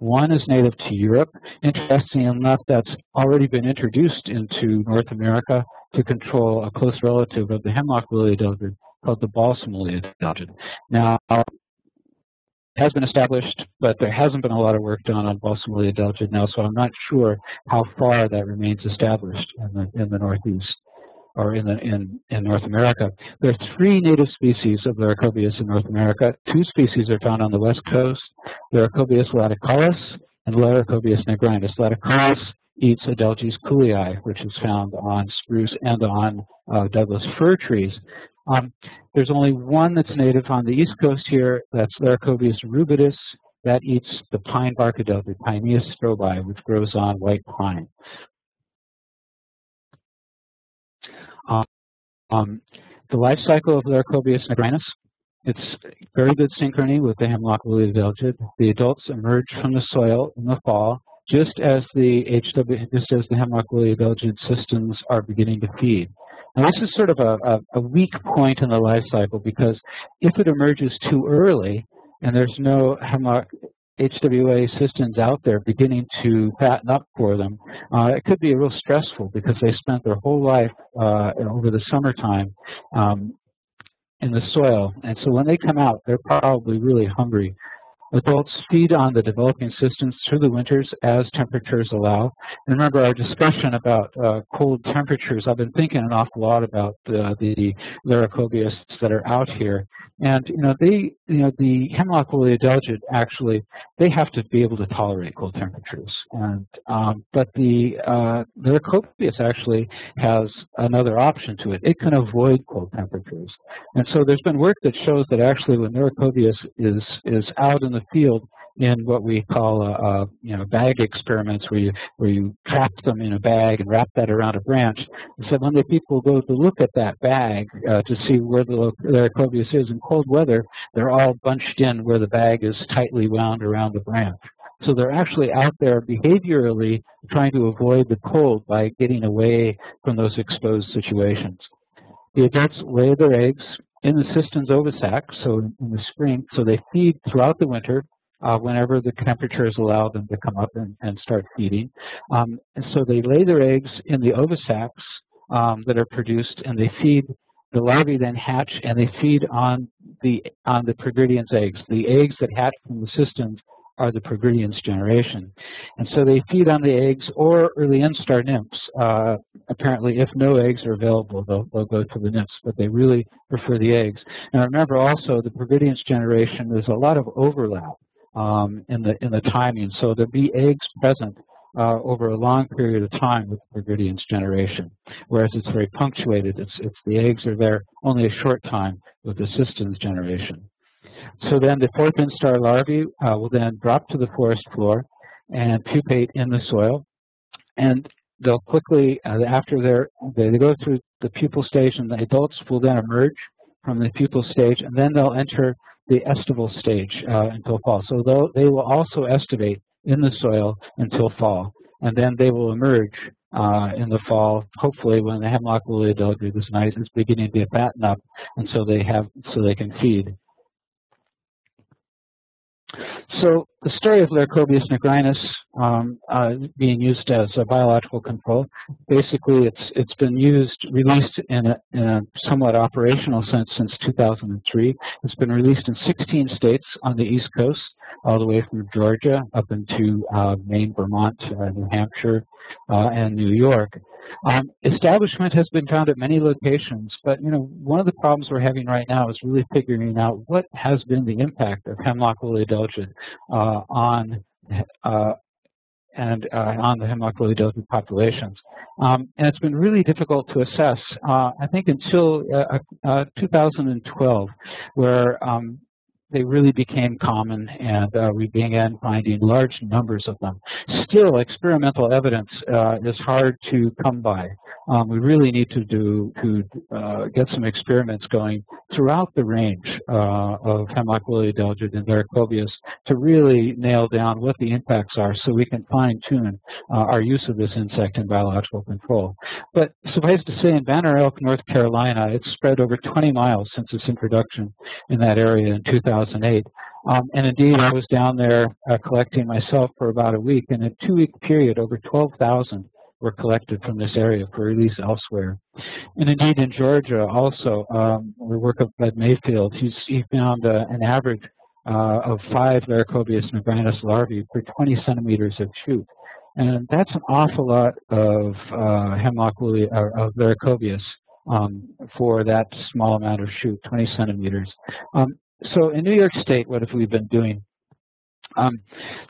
One is native to Europe. Interesting enough, that's already been introduced into North America to control a close relative of the hemlock woolly adelgid called the balsamia delgid. Now, has been established, but there hasn't been a lot of work done on balsamia delgid now, so I'm not sure how far that remains established in the, in the Northeast or in, the, in, in North America. There are three native species of Laricobius in North America. Two species are found on the West Coast, Laricobius laticalis and Laricobius nigrinus. Laticalis eats Adelgis coolii, which is found on spruce and on uh, Douglas fir trees. Um, there's only one that's native on the East Coast here. That's Laricobius rubidus. That eats the pine bark adelgid, Pinea strobi, which grows on white pine. Um, um, the life cycle of Laricobius nigrinus. It's very good synchrony with the hemlock woolly adelgid. The adults emerge from the soil in the fall, just as the H W, just as the hemlock woolly adelgid systems are beginning to feed. Now, this is sort of a, a, a weak point in the life cycle, because if it emerges too early and there's no hemlock H W A cystins out there beginning to fatten up for them, uh, it could be real stressful, because they spent their whole life uh, over the summertime um, in the soil. And so when they come out, they're probably really hungry. Adults feed on the developing systems through the winters as temperatures allow. And remember our discussion about uh, cold temperatures. I've been thinking an awful lot about uh, the Laricobius that are out here. And you know, they, you know, the hemlock woolly adelgid actually, they have to be able to tolerate cold temperatures. And um, but the uh, Laricobius actually has another option to it. It can avoid cold temperatures. And so there's been work that shows that actually when Laricobius is is out in the field in what we call a, a, you know, bag experiments, where you where you trap them in a bag and wrap that around a branch. So when the people go to look at that bag uh, to see where the Laricobius is in cold weather, they're all bunched in where the bag is tightly wound around the branch. So they're actually out there behaviorally trying to avoid the cold by getting away from those exposed situations. The adults lay their eggs in the cystin's ovisac, so in the spring, so they feed throughout the winter uh, whenever the temperatures allow them to come up and, and start feeding. Um, and so they lay their eggs in the ovisacs um, that are produced, and they feed. The larvae then hatch, and they feed on the on the Prigridian's eggs. The eggs that hatch from the cystins are the Pergridians generation. And so they feed on the eggs or early instar nymphs. Uh, apparently, if no eggs are available, they'll, they'll go to the nymphs, but they really prefer the eggs. And remember also, the Pergridians generation, there's a lot of overlap um, in the in the timing. So there'll be eggs present uh, over a long period of time with the Pergridians generation, whereas it's very punctuated. It's, it's the eggs are there only a short time with the Cistern's generation. So then the fourth instar larvae uh, will then drop to the forest floor and pupate in the soil. And they'll quickly, uh, after they're, they go through the pupal stage, and the adults will then emerge from the pupal stage, and then they'll enter the estival stage uh, until fall. So they'll, they will also estivate in the soil until fall. And then they will emerge uh, in the fall, hopefully when the hemlock woolly adelgid is nice, it's beginning to fatten up, and so they have, so they can feed. So the story of Laricobius nigrinus um, uh, being used as a biological control, basically it's it's been used, released in a, in a somewhat operational sense since two thousand three. It's been released in sixteen states on the East Coast, all the way from Georgia up into uh, Maine, Vermont, uh, New Hampshire, uh, and New York. Um, establishment has been found at many locations, but you know, one of the problems we're having right now is really figuring out what has been the impact of hemlock woolly adelgid uh, on uh, and uh, on the hemlock woolly adelgid populations, um, and it's been really difficult to assess. Uh, I think until uh, uh, two thousand twelve, where um, they really became common, and uh, we began finding large numbers of them. Still, experimental evidence uh, is hard to come by. Um, we really need to do to uh, get some experiments going throughout the range uh, of hemlock woolly adelgid and Laricobius to really nail down what the impacts are, so we can fine-tune uh, our use of this insect in biological control. But suffice to say, in Banner Elk, North Carolina, it's spread over twenty miles since its introduction in that area in two thousand eight. Um, and indeed, I was down there uh, collecting myself for about a week, and in a two-week period, over twelve thousand were collected from this area for release elsewhere. And indeed, in Georgia also, um, the work of Bud Mayfield, he's, he found uh, an average uh, of five Laricobius nigrinus larvae per twenty centimeters of shoot. And that's an awful lot of uh, hemlock woolly, or of Laricobius um, for that small amount of shoot, twenty centimeters. Um, So in New York State, what have we been doing? Um,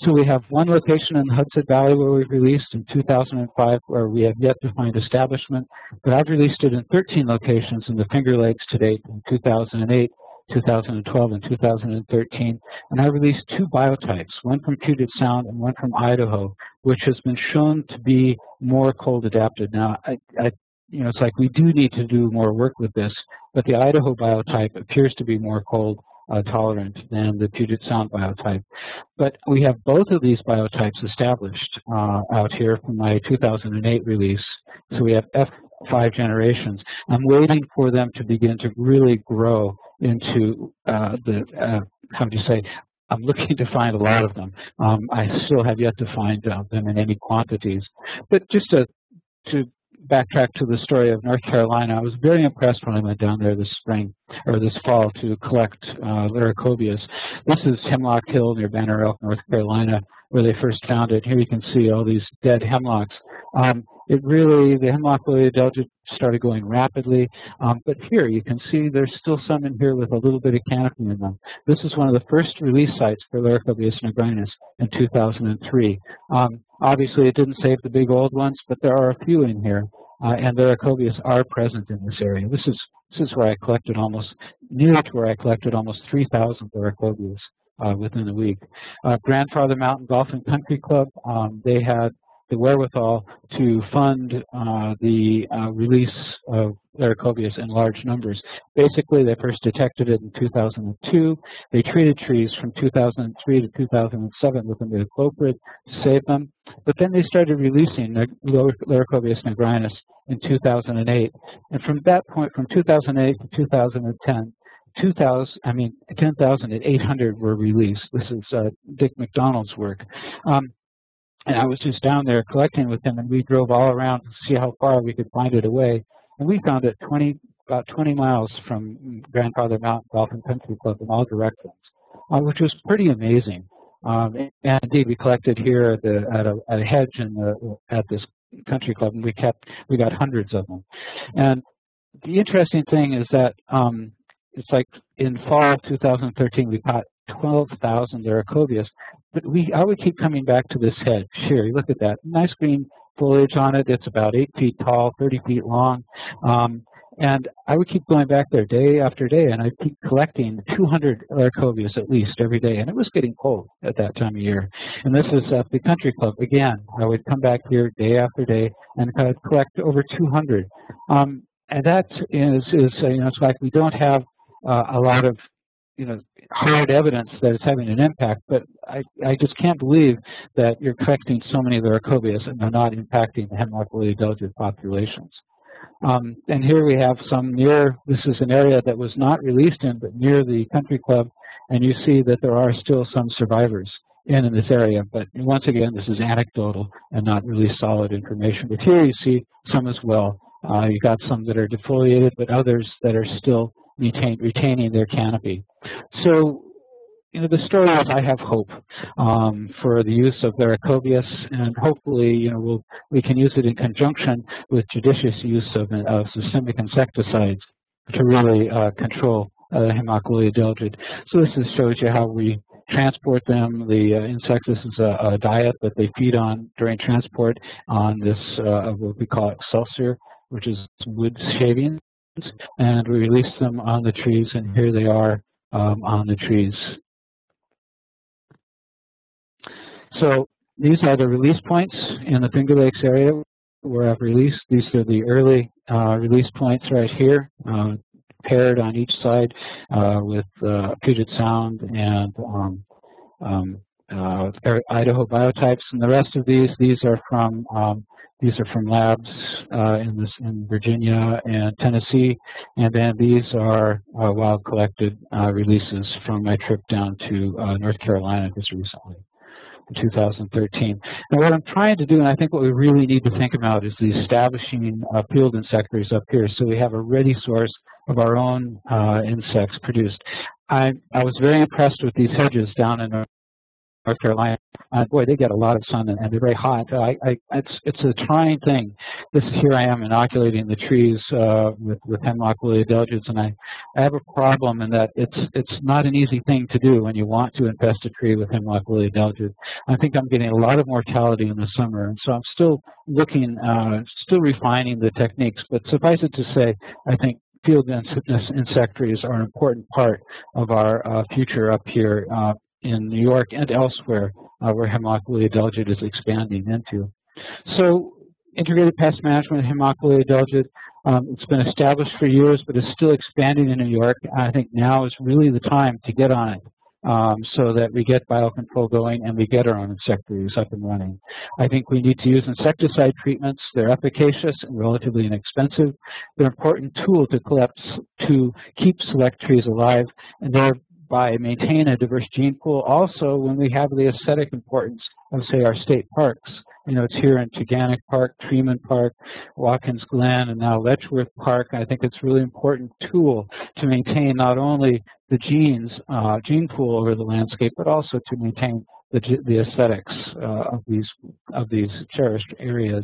so we have one location in the Hudson Valley where we released in two thousand five, where we have yet to find establishment, but I've released it in thirteen locations in the Finger Lakes to date in two thousand eight, two thousand twelve, and two thousand thirteen, and I released two biotypes, one from Puget Sound and one from Idaho, which has been shown to be more cold adapted. Now, I, I you know, it's like we do need to do more work with this, but the Idaho biotype appears to be more cold Uh, tolerant than the Puget Sound biotype. But we have both of these biotypes established uh, out here from my two thousand eight release. So we have F five generations. I'm waiting for them to begin to really grow into uh, the, uh, how do you say, I'm looking to find a lot of them. Um, I still have yet to find uh, them in any quantities. But just to, to backtrack to the story of North Carolina, I was very impressed when I went down there this spring, or this fall, to collect uh, Laricobius. This is Hemlock Hill near Banner Elk, North Carolina, where they first found it. Here you can see all these dead hemlocks. Um, it really, the hemlock woolly adelgid started going rapidly, um, but here you can see there's still some in here with a little bit of canopy in them. This is one of the first release sites for Laricobius nigrinus in two thousand three. Um, obviously, it didn't save the big old ones, but there are a few in here, uh, and Laricobius are present in this area. This is this is where I collected almost near to where I collected almost three thousand Laricobius uh, within a week. Uh, Grandfather Mountain Golf and Country Club, um, they had the wherewithal to fund uh, the uh, release of Laricobius in large numbers. Basically, they first detected it in two thousand two. They treated trees from two thousand three to two thousand seven with imidacloprid to save them. But then they started releasing Laricobius nigrinus in two thousand eight. And from that point, from two thousand eight to two thousand ten, two thousand, I mean, ten thousand eight hundred were released. This is uh, Dick McDonald's work. Um, And I was just down there collecting with him, and we drove all around to see how far we could find it away. And we found it twenty, about twenty miles from Grandfather Mountain Golf and Country Club in all directions, uh, which was pretty amazing. Um, and indeed, we collected here at, the, at, a, at a hedge in the, at this country club, and we kept we got hundreds of them. And the interesting thing is that um, it's like in fall of two thousand thirteen, we caught twelve thousand Laricobius, but we I would keep coming back to this hedge here. You look at that nice green foliage on it. It's about eight feet tall, thirty feet long. Um, And I would keep going back there day after day, and I'd keep collecting two hundred Laricobius at least every day. And it was getting cold at that time of year. And this is at the country club. Again, I would come back here day after day and I'd collect over two hundred. Um, and that is, is, you know, it's like we don't have uh, a lot of, you know, hard evidence that it's having an impact, but I, I just can't believe that you're collecting so many Laricobius and they're not impacting the hemlock woolly adelgid populations. Um, and here we have some near, this is an area that was not released in, but near the country club, and you see that there are still some survivors in, in this area. But once again, this is anecdotal and not really solid information. But here you see some as well. Uh, you got some that are defoliated, but others that are still retain, retaining their canopy. So, you know, the story is I have hope um, for the use of Laricobius, and hopefully, you know, we'll, we can use it in conjunction with judicious use of, of systemic insecticides to really uh, control uh, hemlock woolly adelgid. So this is, shows you how we transport them. The uh, insects, this is a, a diet that they feed on during transport on this, uh, what we call excelsior, which is wood shavings, and we release them on the trees, and here they are um, on the trees. So these are the release points in the Finger Lakes area where I've released. These are the early uh, release points right here, uh, paired on each side uh, with uh, Puget Sound and um, um, uh, Idaho biotypes. And the rest of these, these are from um, these are from labs uh, in this in Virginia and Tennessee. And then these are uh, wild collected uh, releases from my trip down to uh, North Carolina just recently. two thousand thirteen. Now what I'm trying to do, and I think what we really need to think about, is the establishing uh, field insectaries up here, so we have a ready source of our own uh, insects produced. I, I was very impressed with these hedges down in North Carolina. Uh, boy, they get a lot of sun, and, and they're very hot. I, I, it's, it's a trying thing. This here I am inoculating the trees uh, with, with hemlock woolly adelgids, and I, I have a problem in that it's, it's not an easy thing to do when you want to infest a tree with hemlock woolly adelgid. I think I'm getting a lot of mortality in the summer, and so I'm still looking, uh, still refining the techniques. But suffice it to say, I think field insectaries are an important part of our uh, future up here. Uh, in New York and elsewhere uh, where hemlock woolly adelgid is expanding into. So integrated pest management, hemlock woolly adelgid, um, it's been established for years but is still expanding in New York. I think now is really the time to get on it um, so that we get biocontrol going and we get our own insectaries up and running. I think we need to use insecticide treatments. They're efficacious and relatively inexpensive. They're an important tool to, collect, to keep select trees alive, and they're by maintain a diverse gene pool. Also, when we have the aesthetic importance of, say, our state parks, you know, it's here in Teganic Park, Treman Park, Watkins Glen, and now Letchworth Park. I think it's a really important tool to maintain not only the genes, uh, gene pool over the landscape, but also to maintain the, the aesthetics uh, of these of these cherished areas.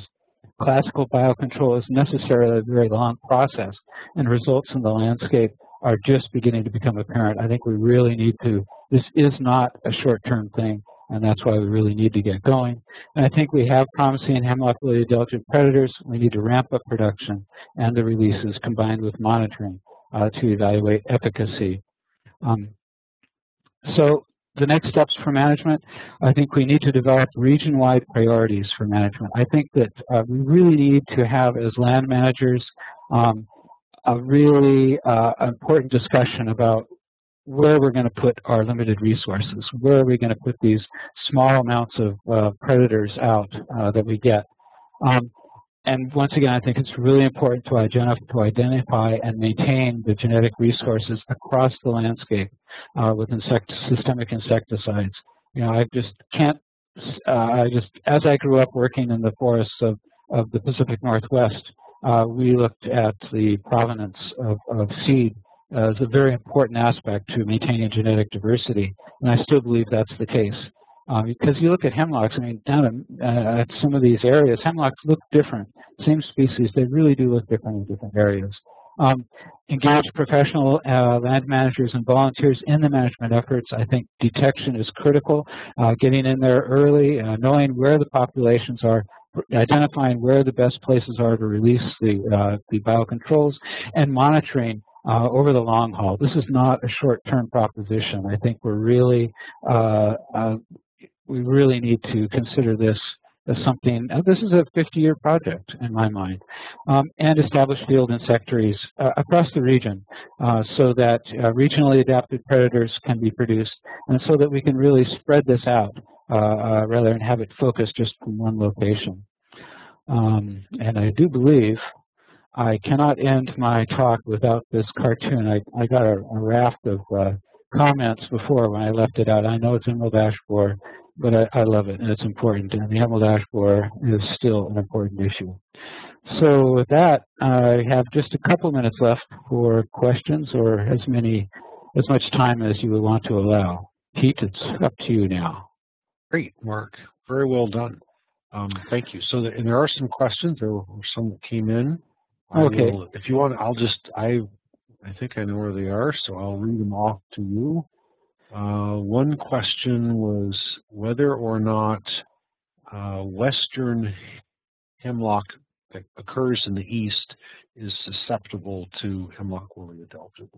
Classical biocontrol is necessarily a very long process, and results in the landscape are just beginning to become apparent. I think we really need to, this is not a short-term thing, and that's why we really need to get going. And I think we have promising hemlock woolly adelgid predators. We need to ramp up production and the releases combined with monitoring uh, to evaluate efficacy. Um, so the next steps for management, I think we need to develop region-wide priorities for management. I think that uh, we really need to have, as land managers, um, a really uh, important discussion about where we're going to put our limited resources. Where are we going to put these small amounts of uh, predators out uh, that we get? Um, and once again, I think it's really important to identify, to identify and maintain the genetic resources across the landscape uh, with insect, systemic insecticides. You know, I just can't, uh, I just, as I grew up working in the forests of, of the Pacific Northwest, Uh, we looked at the provenance of, of seed as a very important aspect to maintaining genetic diversity, and I still believe that's the case. Uh, because you look at hemlocks, I mean, down in, uh, at some of these areas, hemlocks look different. Same species, they really do look different in different areas. Um, engage professional uh, land managers and volunteers in the management efforts. I think detection is critical. Uh, getting in there early, uh, knowing where the populations are, identifying where the best places are to release the, uh, the biocontrols, and monitoring Uh, over the long haul. This is not a short-term proposition. I think we're really, uh, uh, we really need to consider this as something, uh, this is a fifty-year project in my mind, um, and establish field insectaries uh, across the region uh, so that uh, regionally adapted predators can be produced and so that we can really spread this out uh, uh, rather than have it focused just in one location. Um, and I do believe I cannot end my talk without this cartoon. I, I got a, a raft of uh, comments before when I left it out. I know it's emerald ash borer, but I, I love it, and it's important. And the emerald ash borer is still an important issue. So with that, I have just a couple minutes left for questions, or as many, as much time as you would want to allow. Pete, it's up to you now. Great, Mark. Very well done. Um, thank you. So there, and there are some questions. There were some that came in. Okay. Will, if you want, I'll just, I I think I know where they are, so I'll read them off to you. Uh, one question was whether or not uh, Western hemlock that occurs in the East is susceptible to hemlock woolly adelgid.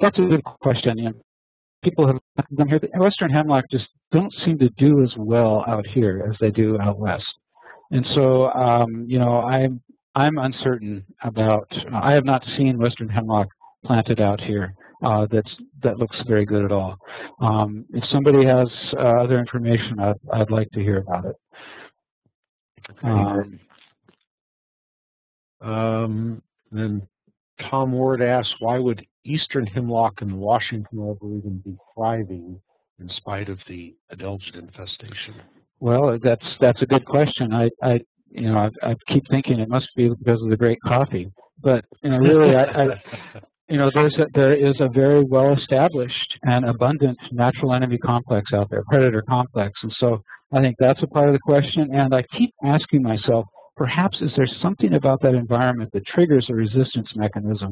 That's a good question. Yeah. People have come here. Western hemlock just don't seem to do as well out here as they do out West. And so, um, you know, I'm I'm uncertain about, uh, I have not seen Western hemlock planted out here uh, that's, that looks very good at all. Um, if somebody has uh, other information, I'd, I'd like to hear about it. Okay. Um, um, then Tom Ward asks, why would Eastern hemlock in the Washington Arboretum be thriving in spite of the adelgid infestation? Well, that's, that's a good question. I, I You know, I, I keep thinking it must be because of the great coffee, but you know, really, I, I, you know, there's a, there is a very well-established and abundant natural enemy complex out there, predator complex, and so I think that's a part of the question. And I keep asking myself, perhaps is there something about that environment that triggers a resistance mechanism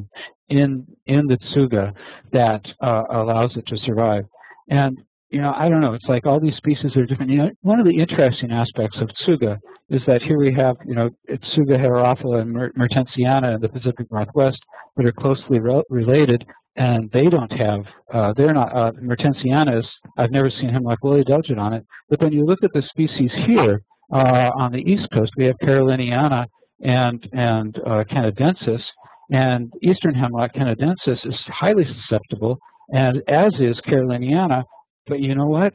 in in the Tsuga that uh, allows it to survive? And you know, I don't know, it's like all these species are different. You know, one of the interesting aspects of Tsuga is that here we have, you know, Tsuga heterophylla and mertensiana in the Pacific Northwest that are closely re related, and they don't have, uh, they're not, uh, mertensiana is, I've never seen hemlock woolly adelgid on it, but then you look at the species here uh, on the East Coast, we have caroliniana and, and uh, canadensis, and Eastern hemlock canadensis is highly susceptible, and as is caroliniana. But you know what?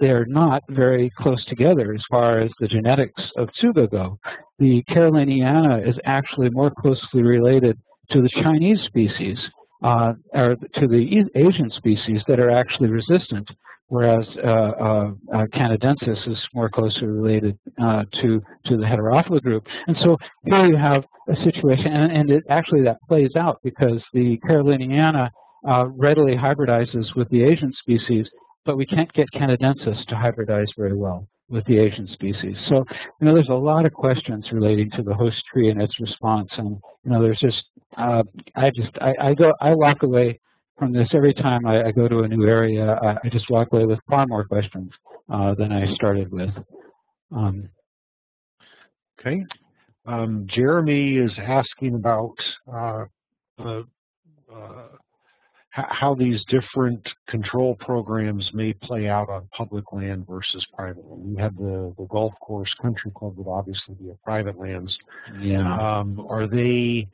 They're not very close together as far as the genetics of Tsuga go. The caroliniana is actually more closely related to the Chinese species, uh, or to the Asian species that are actually resistant, whereas uh, uh, uh, canadensis is more closely related uh, to, to the heterophylla group. And so here you have a situation, and, and it actually that plays out because the caroliniana uh, readily hybridizes with the Asian species, but we can't get canadensis to hybridize very well with the Asian species. So, you know, there's a lot of questions relating to the host tree and its response. And, you know, there's just, uh, I just, I, I go, I walk away from this every time I, I go to a new area. I, I just walk away with far more questions uh, than I started with. Um, okay. Um, Jeremy is asking about uh, uh, uh, how these different control programs may play out on public land versus private land. You have the, the golf course country club would obviously be a private lands. Yeah. Um, are they,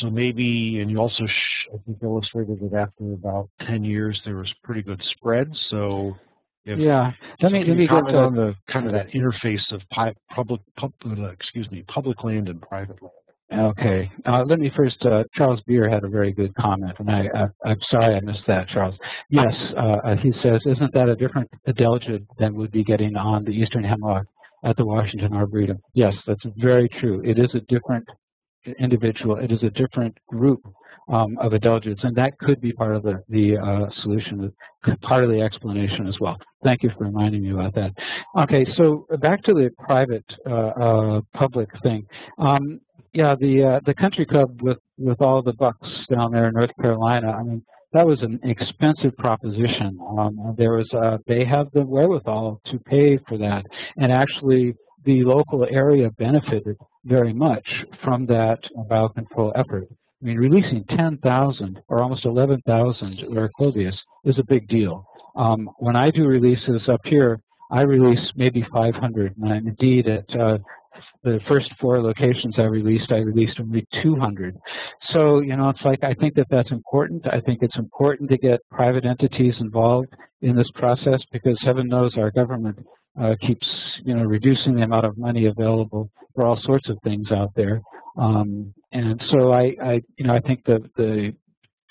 so maybe, and you also, sh I think illustrated that after about ten years, there was pretty good spread. So if, yeah, let me, so let me get to, on the kind of that interface of public, public, excuse me, public land and private land. Okay. Uh, let me first, uh, Charles Beer had a very good comment, and I, I, I'm sorry I missed that, Charles. Yes, uh, he says, isn't that a different adelgid than we'd be getting on the Eastern hemlock at the Washington Arboretum? Yes, that's very true. It is a different individual, it is a different group um, of adelgids, and that could be part of the, the uh, solution, part of the explanation as well. Thank you for reminding me about that. Okay, so back to the private uh, uh, public thing. Um, yeah, the uh, the country club with, with all the bucks down there in North Carolina, I mean, that was an expensive proposition. Um, there was uh, they have the wherewithal to pay for that, and actually the local area benefited very much from that biocontrol effort. I mean, releasing ten thousand or almost eleven thousand Laricobius is a big deal. Um, when I do releases up here, I release maybe five hundred, and I'm indeed at uh, the first four locations I released, I released only two hundred. So, you know, it's like, I think that that's important. I think it's important to get private entities involved in this process, because heaven knows our government Uh, keeps, you know, reducing the amount of money available for all sorts of things out there, um, and so I, I, you know, I think that the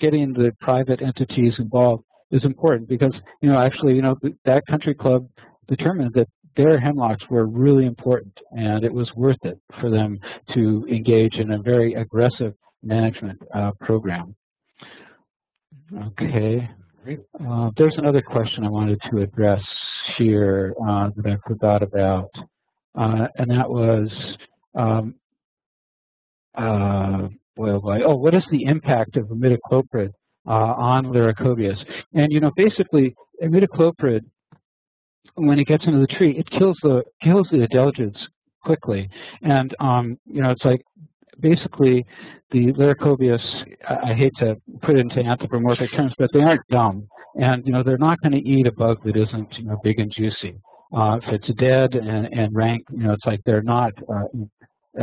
getting the private entities involved is important, because, you know, actually, you know, that country club determined that their hemlocks were really important, and it was worth it for them to engage in a very aggressive management uh, program. Okay. Uh, there's another question I wanted to address here uh, that I forgot about, uh, and that was, um, uh, boy, oh, boy, oh, what is the impact of imidacloprid uh, on Laricobius? And, you know, basically, imidacloprid, when it gets into the tree, it kills the kills the adelgids quickly, and um, you know, it's like, basically, the Laricobius, I hate to put it into anthropomorphic terms, but they aren't dumb. And, you know, they're not going to eat a bug that isn't, you know, big and juicy. Uh, if it's dead and, and rank, you know, it's like they're not, uh,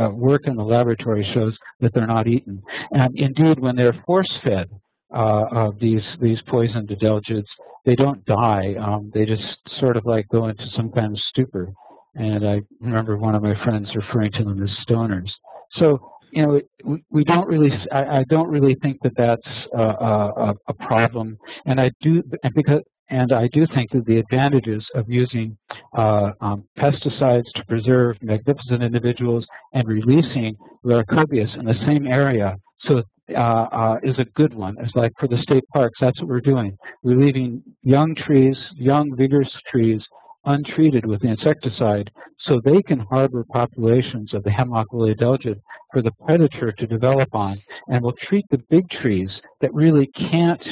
uh, work in the laboratory shows that they're not eaten. And indeed, when they're force-fed uh, of these, these poisoned adelgids, they don't die. Um, they just sort of like go into some kind of stupor. And I remember one of my friends referring to them as stoners. So, you know, we, we don't really, I, I don't really think that that's a, a, a problem, and I do, and because, and I do think that the advantages of using uh, um, pesticides to preserve magnificent individuals and releasing Laricobius in the same area, so uh, uh, is a good one. It's like for the state parks, that's what we're doing. We're leaving young trees, young vigorous trees, untreated with the insecticide, so they can harbor populations of the hemlock woolly adelgid for the predator to develop on, and will treat the big trees that really can't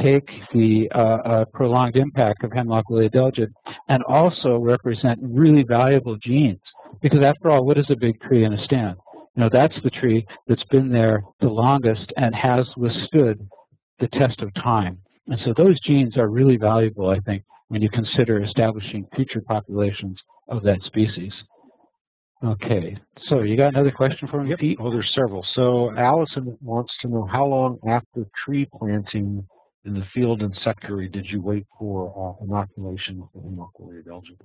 take the uh, uh, prolonged impact of hemlock woolly adelgid, and also represent really valuable genes. Because after all, what is a big tree in a stand? You know, that's the tree that's been there the longest and has withstood the test of time. And so those genes are really valuable, I think, when you consider establishing future populations of that species. Okay, so you got another question for me, yep. Pete? Oh, there's several. So Allison wants to know, how long after tree planting in the field and secondary did you wait for uh, inoculation for hemlock woolly adelgid?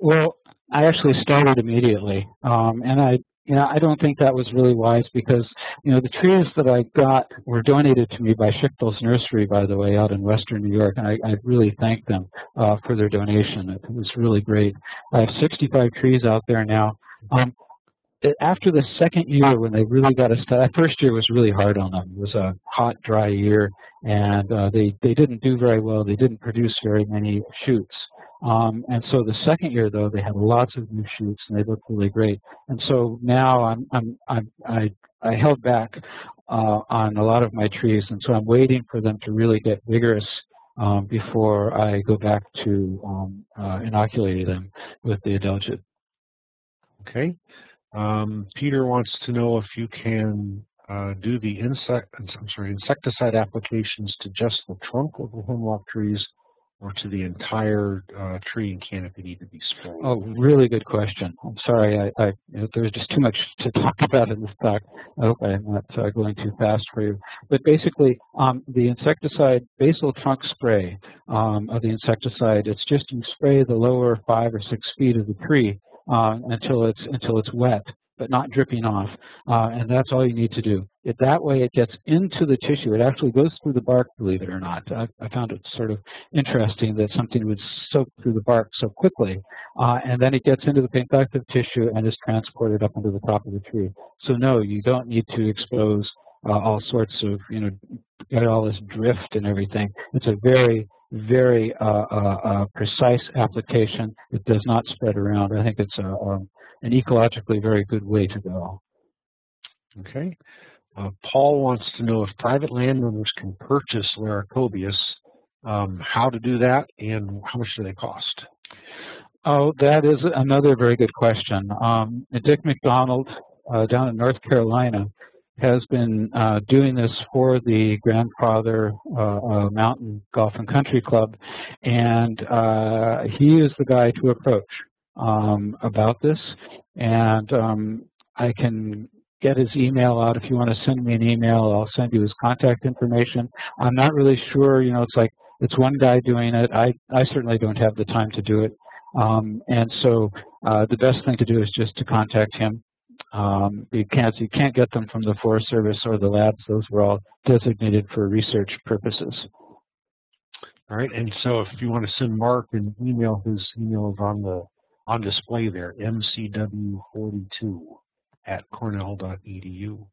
Well, I actually started immediately, um, and I, you know, I don't think that was really wise, because, you know, the trees that I got were donated to me by Schichtel's Nursery, by the way, out in western New York, and I, I really thank them uh, for their donation. It was really great. I have sixty-five trees out there now. Um, after the second year, when they really got us, that first year was really hard on them. It was a hot, dry year, and uh, they, they didn't do very well. They didn't produce very many shoots. Um, and so the second year, though, they had lots of new shoots, and they looked really great. And so now I'm, I'm, I'm, I, I held back uh, on a lot of my trees, and so I'm waiting for them to really get vigorous um, before I go back to um, uh, inoculating them with the adelgid. Okay. Um, Peter wants to know if you can uh, do the insect, I'm sorry, insecticide applications to just the trunk of the hemlock trees, or to the entire uh, tree and canopy need to be sprayed? Oh, really good question. I'm sorry, I, I, you know, there's just too much to talk about in this talk. I hope I'm not uh, going too fast for you. But basically, um, the insecticide basal trunk spray um, of the insecticide, it's just you spray the lower five or six feet of the tree uh, until it's until it's wet. but not dripping off, uh, and that's all you need to do. It, that way it gets into the tissue. It actually goes through the bark, believe it or not. I, I found it sort of interesting that something would soak through the bark so quickly, uh, and then it gets into the conductive tissue and is transported up into the top of the tree. So no, you don't need to expose uh, all sorts of, you know, get all this drift and everything. It's a very, very uh, uh, uh, precise application. It does not spread around. I think it's a, um, an ecologically very good way to go. Okay. Uh, Paul wants to know if private landowners can purchase Laricobius, um, how to do that, and how much do they cost? Oh, that is another very good question. Um, Dick McDonald uh, down in North Carolina has been uh, doing this for the Grandfather uh, uh, Mountain Golf and Country Club, and uh, he is the guy to approach um, about this. And um, I can get his email out. If you want to send me an email, I'll send you his contact information. I'm not really sure, you know, it's like, it's one guy doing it. I, I certainly don't have the time to do it. Um, and so uh, the best thing to do is just to contact him. Um, you can't, you can't get them from the Forest Service or the labs. Those were all designated for research purposes. All right, and so if you want to send Mark an email, his email is on the on display there, m c w four two at cornell dot e d u.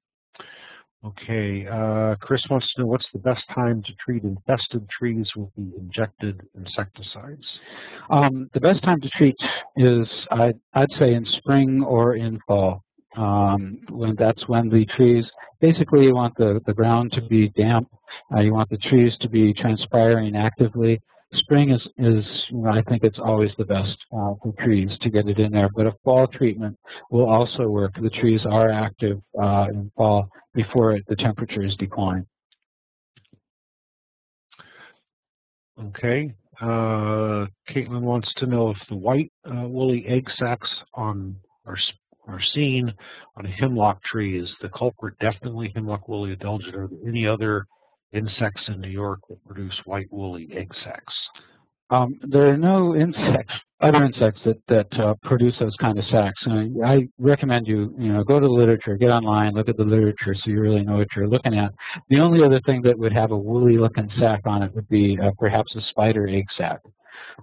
Okay, uh, Chris wants to know, what's the best time to treat infested trees with the injected insecticides? Um, the best time to treat is, I'd, I'd say, in spring or in fall. Um, when that's when the trees, basically you want the, the ground to be damp, uh, you want the trees to be transpiring actively. Spring is, is you know, I think it's always the best uh, for trees to get it in there, but a fall treatment will also work. The trees are active uh, in fall before it, the temperatures decline. Okay. Uh, Caitlin wants to know if the white uh, woolly egg sacs on are are seen on hemlock trees. The culprit definitely hemlock woolly adelgid. Are there any other insects in New York that produce white woolly egg sacs? Um, there are no insects, other insects that that uh, produce those kind of sacs. And I, I recommend you, you know, go to the literature, get online, look at the literature, so you really know what you're looking at. The only other thing that would have a woolly-looking sac on it would be uh, perhaps a spider egg sac.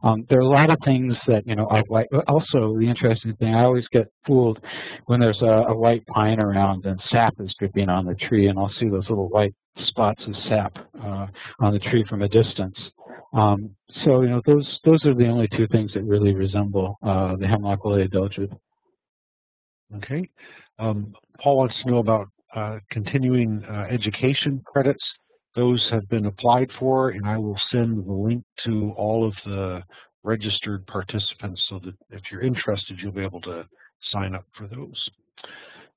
Um, there are a lot of things that, you know, are white. Also, the interesting thing, I always get fooled when there's a, a white pine around and sap is dripping on the tree, and I'll see those little white spots of sap uh, on the tree from a distance. Um, so, you know, those those are the only two things that really resemble uh, the hemlock woolly adelgid. Okay. Um, Paul wants to know about uh, continuing uh, education credits. Those have been applied for, and I will send the link to all of the registered participants so that if you're interested, you'll be able to sign up for those.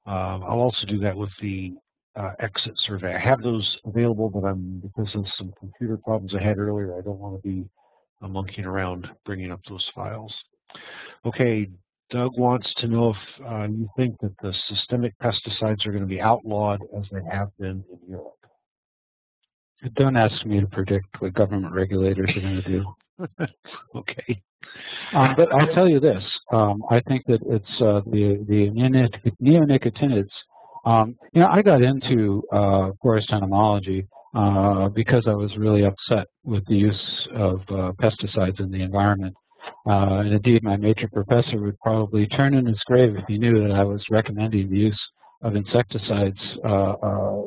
Um, I'll also do that with the uh, exit survey. I have those available, but I'm, because of some computer problems I had earlier, I don't want to be uh, monkeying around bringing up those files. Okay, Doug wants to know if uh, you think that the systemic pesticides are going to be outlawed as they have been in Europe. Don't ask me to predict what government regulators are going to do. Okay. Um, but I'll tell you this. Um, I think that it's uh, the, the neonicotinoids. Um, you know, I got into uh, forest entomology uh, because I was really upset with the use of uh, pesticides in the environment. Uh, and indeed, my major professor would probably turn in his grave if he knew that I was recommending the use of insecticides uh, uh,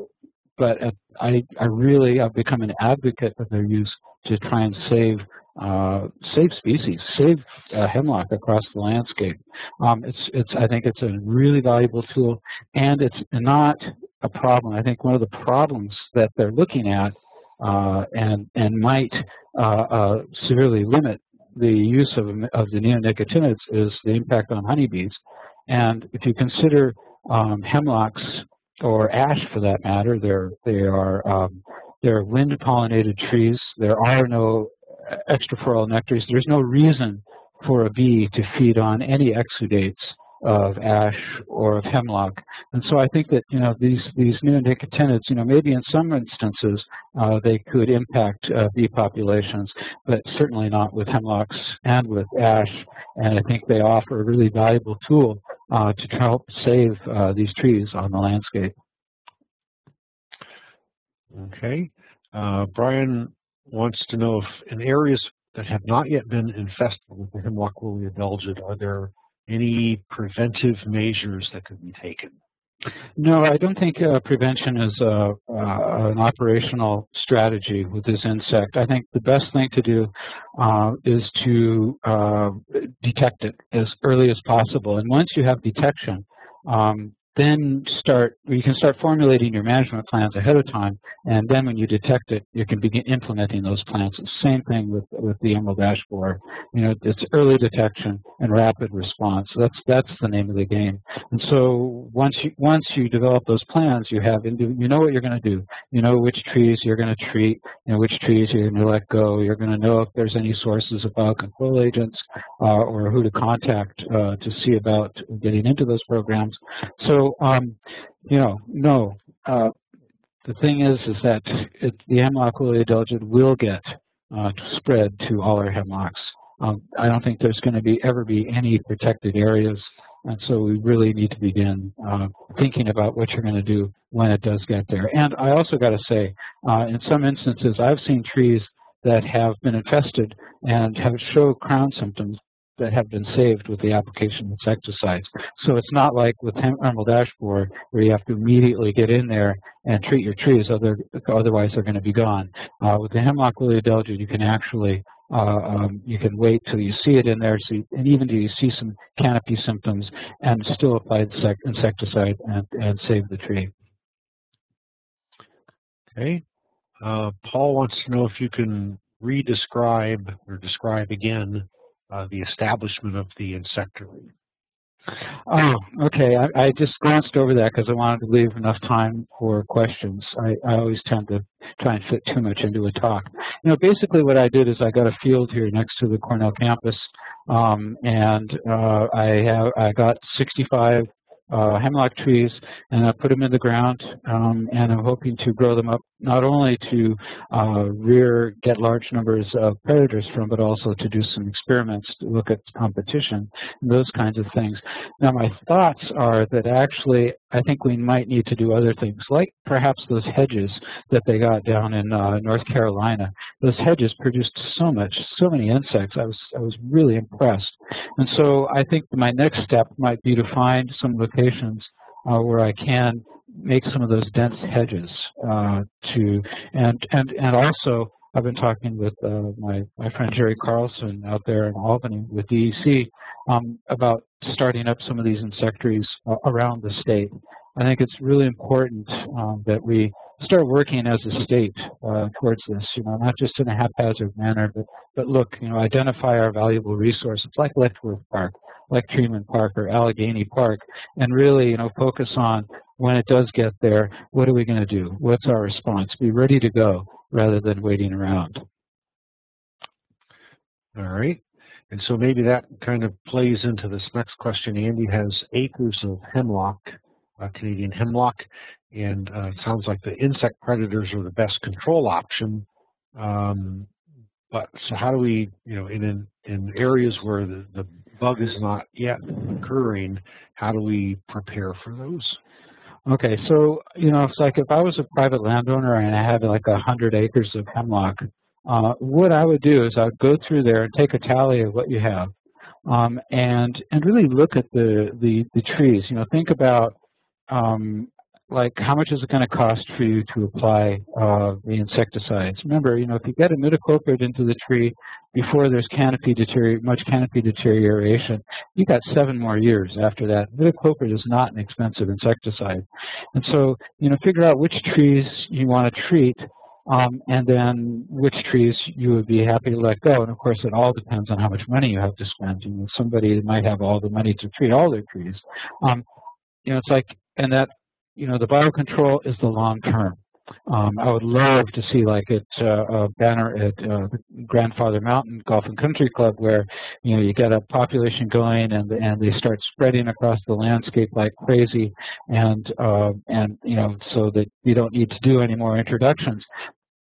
But I, I really, I've become an advocate of their use to try and save, uh, save species, save uh, hemlock across the landscape. Um, it's, it's, I think it's a really valuable tool, and it's not a problem. I think one of the problems that they're looking at uh, and and might uh, uh, severely limit the use of of the neonicotinoids is the impact on honeybees. And if you consider um, hemlocks, or ash for that matter, they're, they are um, they're wind-pollinated trees. There are no extrafloral nectaries. There's no reason for a bee to feed on any exudates of ash or of hemlock. And so I think that, you know, these, these neonicotinoids, you know, maybe in some instances uh, they could impact uh, bee populations, but certainly not with hemlocks and with ash. And I think they offer a really valuable tool uh, to help save uh, these trees on the landscape. Okay. Uh, Brian wants to know if in areas that have not yet been infested with the hemlock woolly adelgid, are there any preventive measures that could be taken? No, I don't think uh, prevention is a, uh, an operational strategy with this insect. I think the best thing to do uh, is to uh, detect it as early as possible. And once you have detection, um, then start. You can start formulating your management plans ahead of time, and then when you detect it, you can begin implementing those plans. Same thing with with the emerald ash borer. You know, it's early detection and rapid response. That's that's the name of the game. And so once you once you develop those plans, you have you know what you're going to do. You know which trees you're going to treat. You know which trees you're going to let go. You're going to know if there's any sources of biocontrol agents uh, or who to contact uh, to see about getting into those programs. So. So, um, you know, no, uh, the thing is, is that it, the hemlock woolly adelgid will get uh, spread to all our hemlocks. Um, I don't think there's going to be ever be any protected areas, and so we really need to begin uh, thinking about what you're going to do when it does get there. And I also got to say, uh, in some instances, I've seen trees that have been infested and have show crown symptoms that have been saved with the application of insecticides. So it's not like with emerald ash borer where you have to immediately get in there and treat your trees, other, otherwise they're going to be gone. Uh, with the hemlock woolly adelgid, you can actually uh, um, you can wait till you see it in there, so you, and even till you see some canopy symptoms, and still apply the insecticide and, and save the tree. Okay. Uh, Paul wants to know if you can re-describe or describe again Uh, the establishment of the insectary. Oh, okay. I, I just glanced over that because I wanted to leave enough time for questions. I, I always tend to try and fit too much into a talk. You know, basically what I did is I got a field here next to the Cornell campus, um, and uh, I have I got sixty-five uh, hemlock trees, and I put them in the ground, um, and I'm hoping to grow them up not only to uh, rear, get large numbers of predators from, but also to do some experiments to look at competition and those kinds of things. Now, my thoughts are that actually I think we might need to do other things, like perhaps those hedges that they got down in uh, North Carolina. Those hedges produced so much, so many insects. I was, I was really impressed. And so I think my next step might be to find some locations uh, where I can make some of those dense hedges uh, to, and, and, and also I've been talking with uh, my, my friend Jerry Carlson out there in Albany with D E C um, about starting up some of these insectaries uh, around the state. I think it's really important um, that we start working as a state uh, towards this, you know, not just in a haphazard manner, but, but look, you know, identify our valuable resources like Letchworth Park, like Treman Park or Allegheny Park, and really, you know, focus on when it does get there, what are we going to do? What's our response? Be ready to go rather than waiting around. All right. And so maybe that kind of plays into this next question. Andy has acres of hemlock, uh, Canadian hemlock, and uh, it sounds like the insect predators are the best control option. Um, but so how do we, you know, in, in, in areas where the, the bug is not yet occurring, how do we prepare for those? Okay, so, you know, it's like if I was a private landowner and I had like a hundred acres of hemlock, uh, what I would do is I'd go through there and take a tally of what you have, um, and and really look at the the, the trees. You know, think about um, like how much is it going to cost for you to apply uh, the insecticides. Remember, you know, if you get imidacloprid into the tree before there's canopy deterior much canopy deterioration, you got seven more years after that. Imidacloprid is not an expensive insecticide, and so you know, figure out which trees you want to treat, um, and then which trees you would be happy to let go. And of course, it all depends on how much money you have to spend. You know, somebody might have all the money to treat all their trees. Um, you know, it's like, and that. You know, the biocontrol is the long term. Um, I would love to see, like at uh, a Banner at uh, Grandfather Mountain Golf and Country Club, where you know you get a population going and and they start spreading across the landscape like crazy, and uh, and you know so that you don't need to do any more introductions.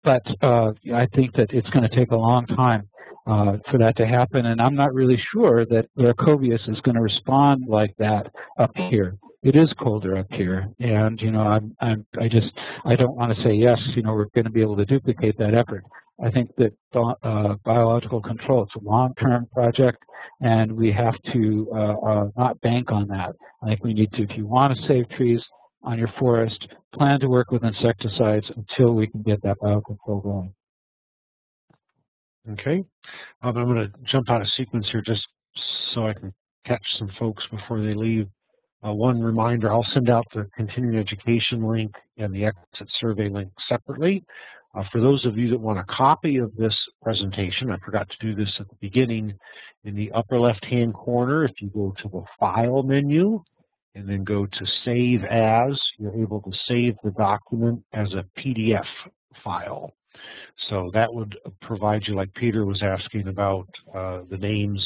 But uh, I think that it's going to take a long time uh, for that to happen, and I'm not really sure that Laricobius is going to respond like that up here. It is colder up here, and you know, I'm, I'm, I just I don't want to say yes. You know, we're going to be able to duplicate that effort. I think that uh, biological control, it's a long-term project, and we have to uh, uh, not bank on that. I think we need to, if you want to save trees on your forest, plan to work with insecticides until we can get that biocontrol going. Okay, um, I'm going to jump out of sequence here just so I can catch some folks before they leave. Uh, one reminder, I'll send out the continuing education link and the exit survey link separately. Uh, for those of you that want a copy of this presentation, I forgot to do this at the beginning, in the upper left-hand corner, if you go to the File menu and then go to Save As, you're able to save the document as a P D F file. So that would provide you, like Peter was asking about, uh, the names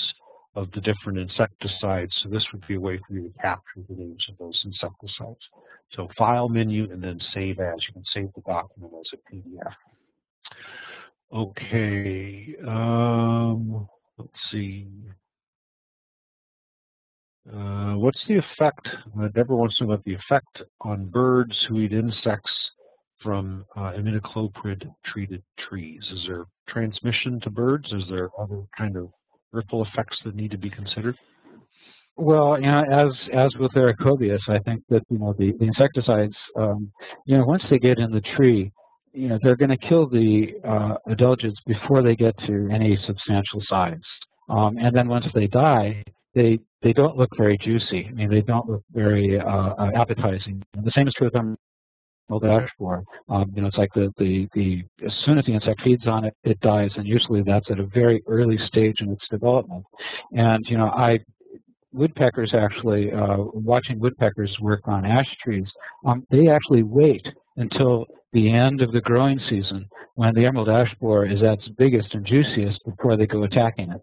of the different insecticides. So this would be a way for you to capture the names of those insecticides. So File menu and then Save As. You can save the document as a P D F. Okay, um, let's see. Uh, what's the effect, uh, Deborah wants to know about the effect on birds who eat insects from uh, imidacloprid treated trees. Is there transmission to birds? Is there other kind of ripple effects that need to be considered? Well, you know, as as with Laricobius, I think that you know the, the insecticides, um, you know, once they get in the tree, you know, they're going to kill the uh, adelgids before they get to any substantial size, um, and then once they die, they they don't look very juicy. I mean, they don't look very uh, appetizing. And the same is true with them. Emerald ash borer. Um, you know, it's like the, the, the, as soon as the insect feeds on it, it dies, and usually that's at a very early stage in its development. And, you know, I, woodpeckers actually, uh, watching woodpeckers work on ash trees, um, they actually wait until the end of the growing season when the emerald ash borer is at its biggest and juiciest before they go attacking it.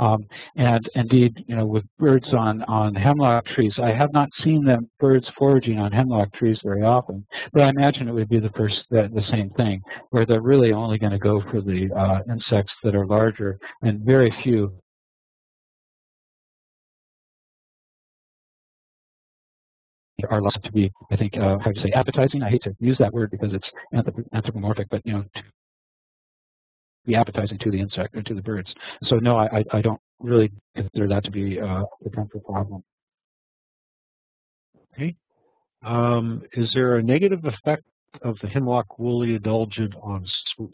Um, and indeed, you know, with birds on, on hemlock trees, I have not seen them birds foraging on hemlock trees very often, but I imagine it would be the first, the, the same thing, where they're really only going to go for the uh, insects that are larger, and very few. Are lots to be, I think, uh, how to say, appetizing. I hate to use that word because it's anthropomorphic, but you know, to be appetizing to the insect or to the birds. So no, I I don't really consider that to be a potential problem. Okay. Um, is there a negative effect of the hemlock woolly adelgid on spruce?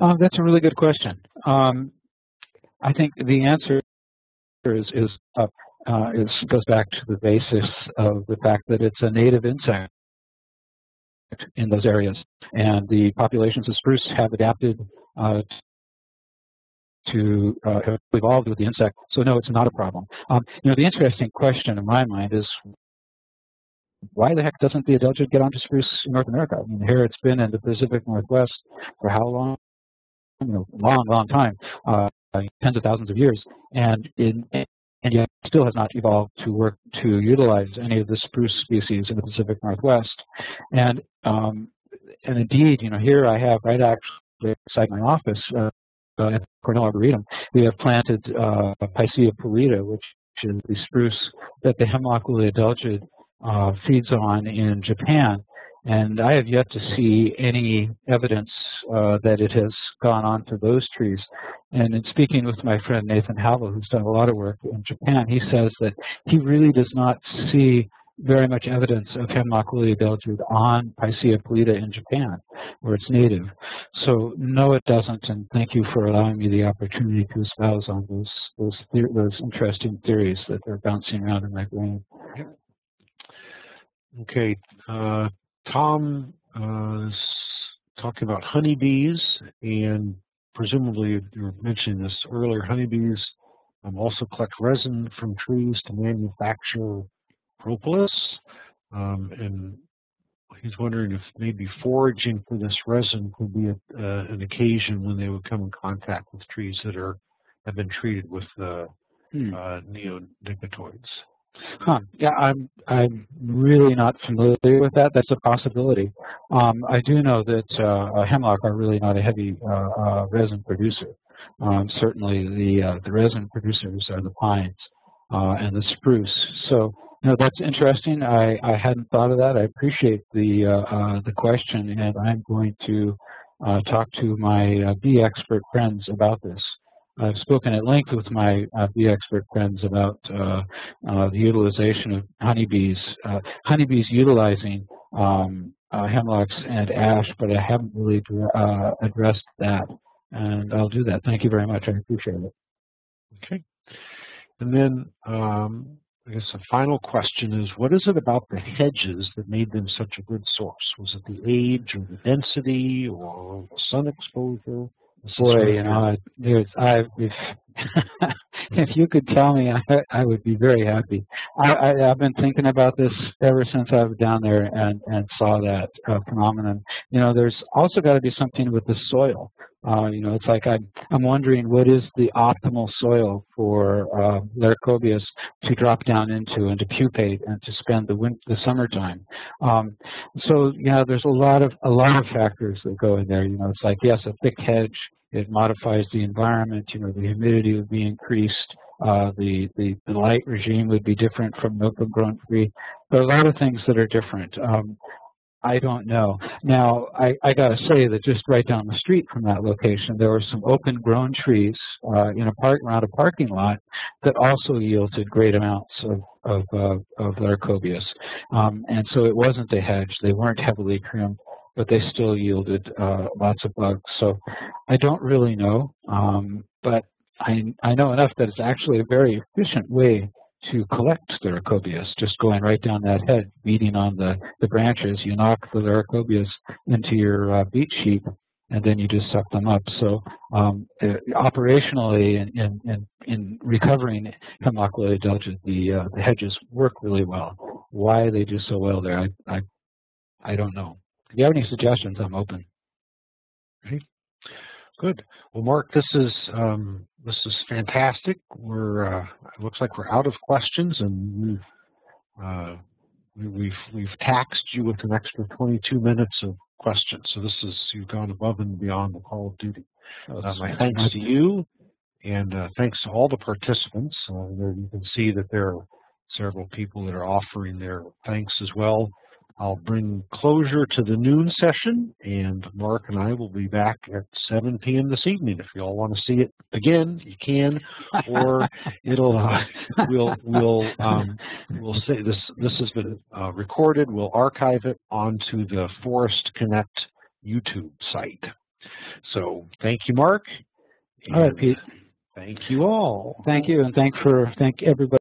Um, that's a really good question. Um, I think the answer is is uh, Uh, it goes back to the basis of the fact that it's a native insect in those areas, and the populations of spruce have adapted uh, to uh, have evolved with the insect. So no, it's not a problem. Um, you know, the interesting question in my mind is, why the heck doesn't the adelgid get onto spruce in North America? I mean, here it's been in the Pacific Northwest for how long? You know, long, long time, uh, tens of thousands of years, and in and yet still has not evolved to work to utilize any of the spruce species in the Pacific Northwest. And um, and indeed, you know, here I have right actually beside my office uh, uh, at Cornell Arboretum, we have planted uh, Picea pyrita, which is the spruce that the hemlock woolly adelgid uh, feeds on in Japan. And I have yet to see any evidence uh, that it has gone on to those trees. And in speaking with my friend Nathan Havill, who's done a lot of work in Japan, he says that he really does not see very much evidence of hemlock woolly adelgid on Picea pyrita in Japan, where it's native. So no, it doesn't, and thank you for allowing me the opportunity to espouse on those, those, the those interesting theories that are bouncing around in my brain. Okay. Uh, Tom uh, is talking about honeybees, and presumably you were mentioning this earlier, honeybees um, also collect resin from trees to manufacture propolis, um, and he's wondering if maybe foraging for this resin could be a, uh, an occasion when they would come in contact with trees that are have been treated with uh, hmm. uh, neonicotoids. Huh. Yeah, I'm I'm really not familiar with that. That's a possibility. Um, I do know that uh, hemlock are really not a heavy uh, uh, resin producer. Um, certainly the, uh, the resin producers are the pines uh, and the spruce. So no, that's interesting. I, I hadn't thought of that. I appreciate the, uh, uh, the question, and I'm going to uh, talk to my uh, bee expert friends about this. I've spoken at length with my uh, bee expert friends about uh, uh, the utilization of honeybees, uh, honeybees utilizing um, uh, hemlocks and ash, but I haven't really uh, addressed that, and I'll do that. Thank you very much. I appreciate it. Okay. And then um, I guess the final question is, what is it about the hedges that made them such a good source? Was it the age or the density or sun exposure? Boy, you know, there's, I, if, if you could tell me, I, I would be very happy. I, I, I've been thinking about this ever since I was down there and, and saw that uh, phenomenon. You know, there's also got to be something with the soil. Uh, you know, it's like I'm, I'm wondering what is the optimal soil for uh, Laricobius to drop down into and to pupate and to spend the winter, the summertime. Um, so, you know, there's a lot of a lot of factors that go in there. You know, it's like, yes, a thick hedge, it modifies the environment. You know, the humidity would be increased. Uh, the, the, the light regime would be different from an open-grown tree. There are a lot of things that are different. Um, I don't know. Now, I, I got to say that just right down the street from that location, there were some open-grown trees uh, in a park around a parking lot that also yielded great amounts of of, uh, of Laricobius. Um, and so it wasn't a hedge; they weren't heavily trimmed, but they still yielded uh, lots of bugs. So I don't really know, um, but I I know enough that it's actually a very efficient way to collect Laricobius, just going right down that hedge, beating on the, the branches. You knock the Laricobius into your uh, beet sheet, and then you just suck them up. So um, uh, operationally, in, in, in, in recovering hemlock willie delgid, the, uh, the hedges work really well. Why they do so well there, I, I, I don't know. If you have any suggestions, I'm open. Okay. Good. Well, Mark, this is um, this is fantastic. We're uh, it looks like we're out of questions, and we've uh, we, we've we've taxed you with an extra twenty-two minutes of questions. So this is, you've gone above and beyond the call of duty. Uh, my thanks to you, and uh, thanks to all the participants. Uh, there, you can see that there are several people that are offering their thanks as well. I'll bring closure to the noon session, and Mark and I will be back at seven P M this evening. If you all want to see it again, you can, or it'll uh, we'll we'll um, we'll say this this has been uh, recorded. We'll archive it onto the Forest Connect YouTube site. So thank you, Mark. All right, Pete. Thank you all. Thank you, and thank for thank everybody.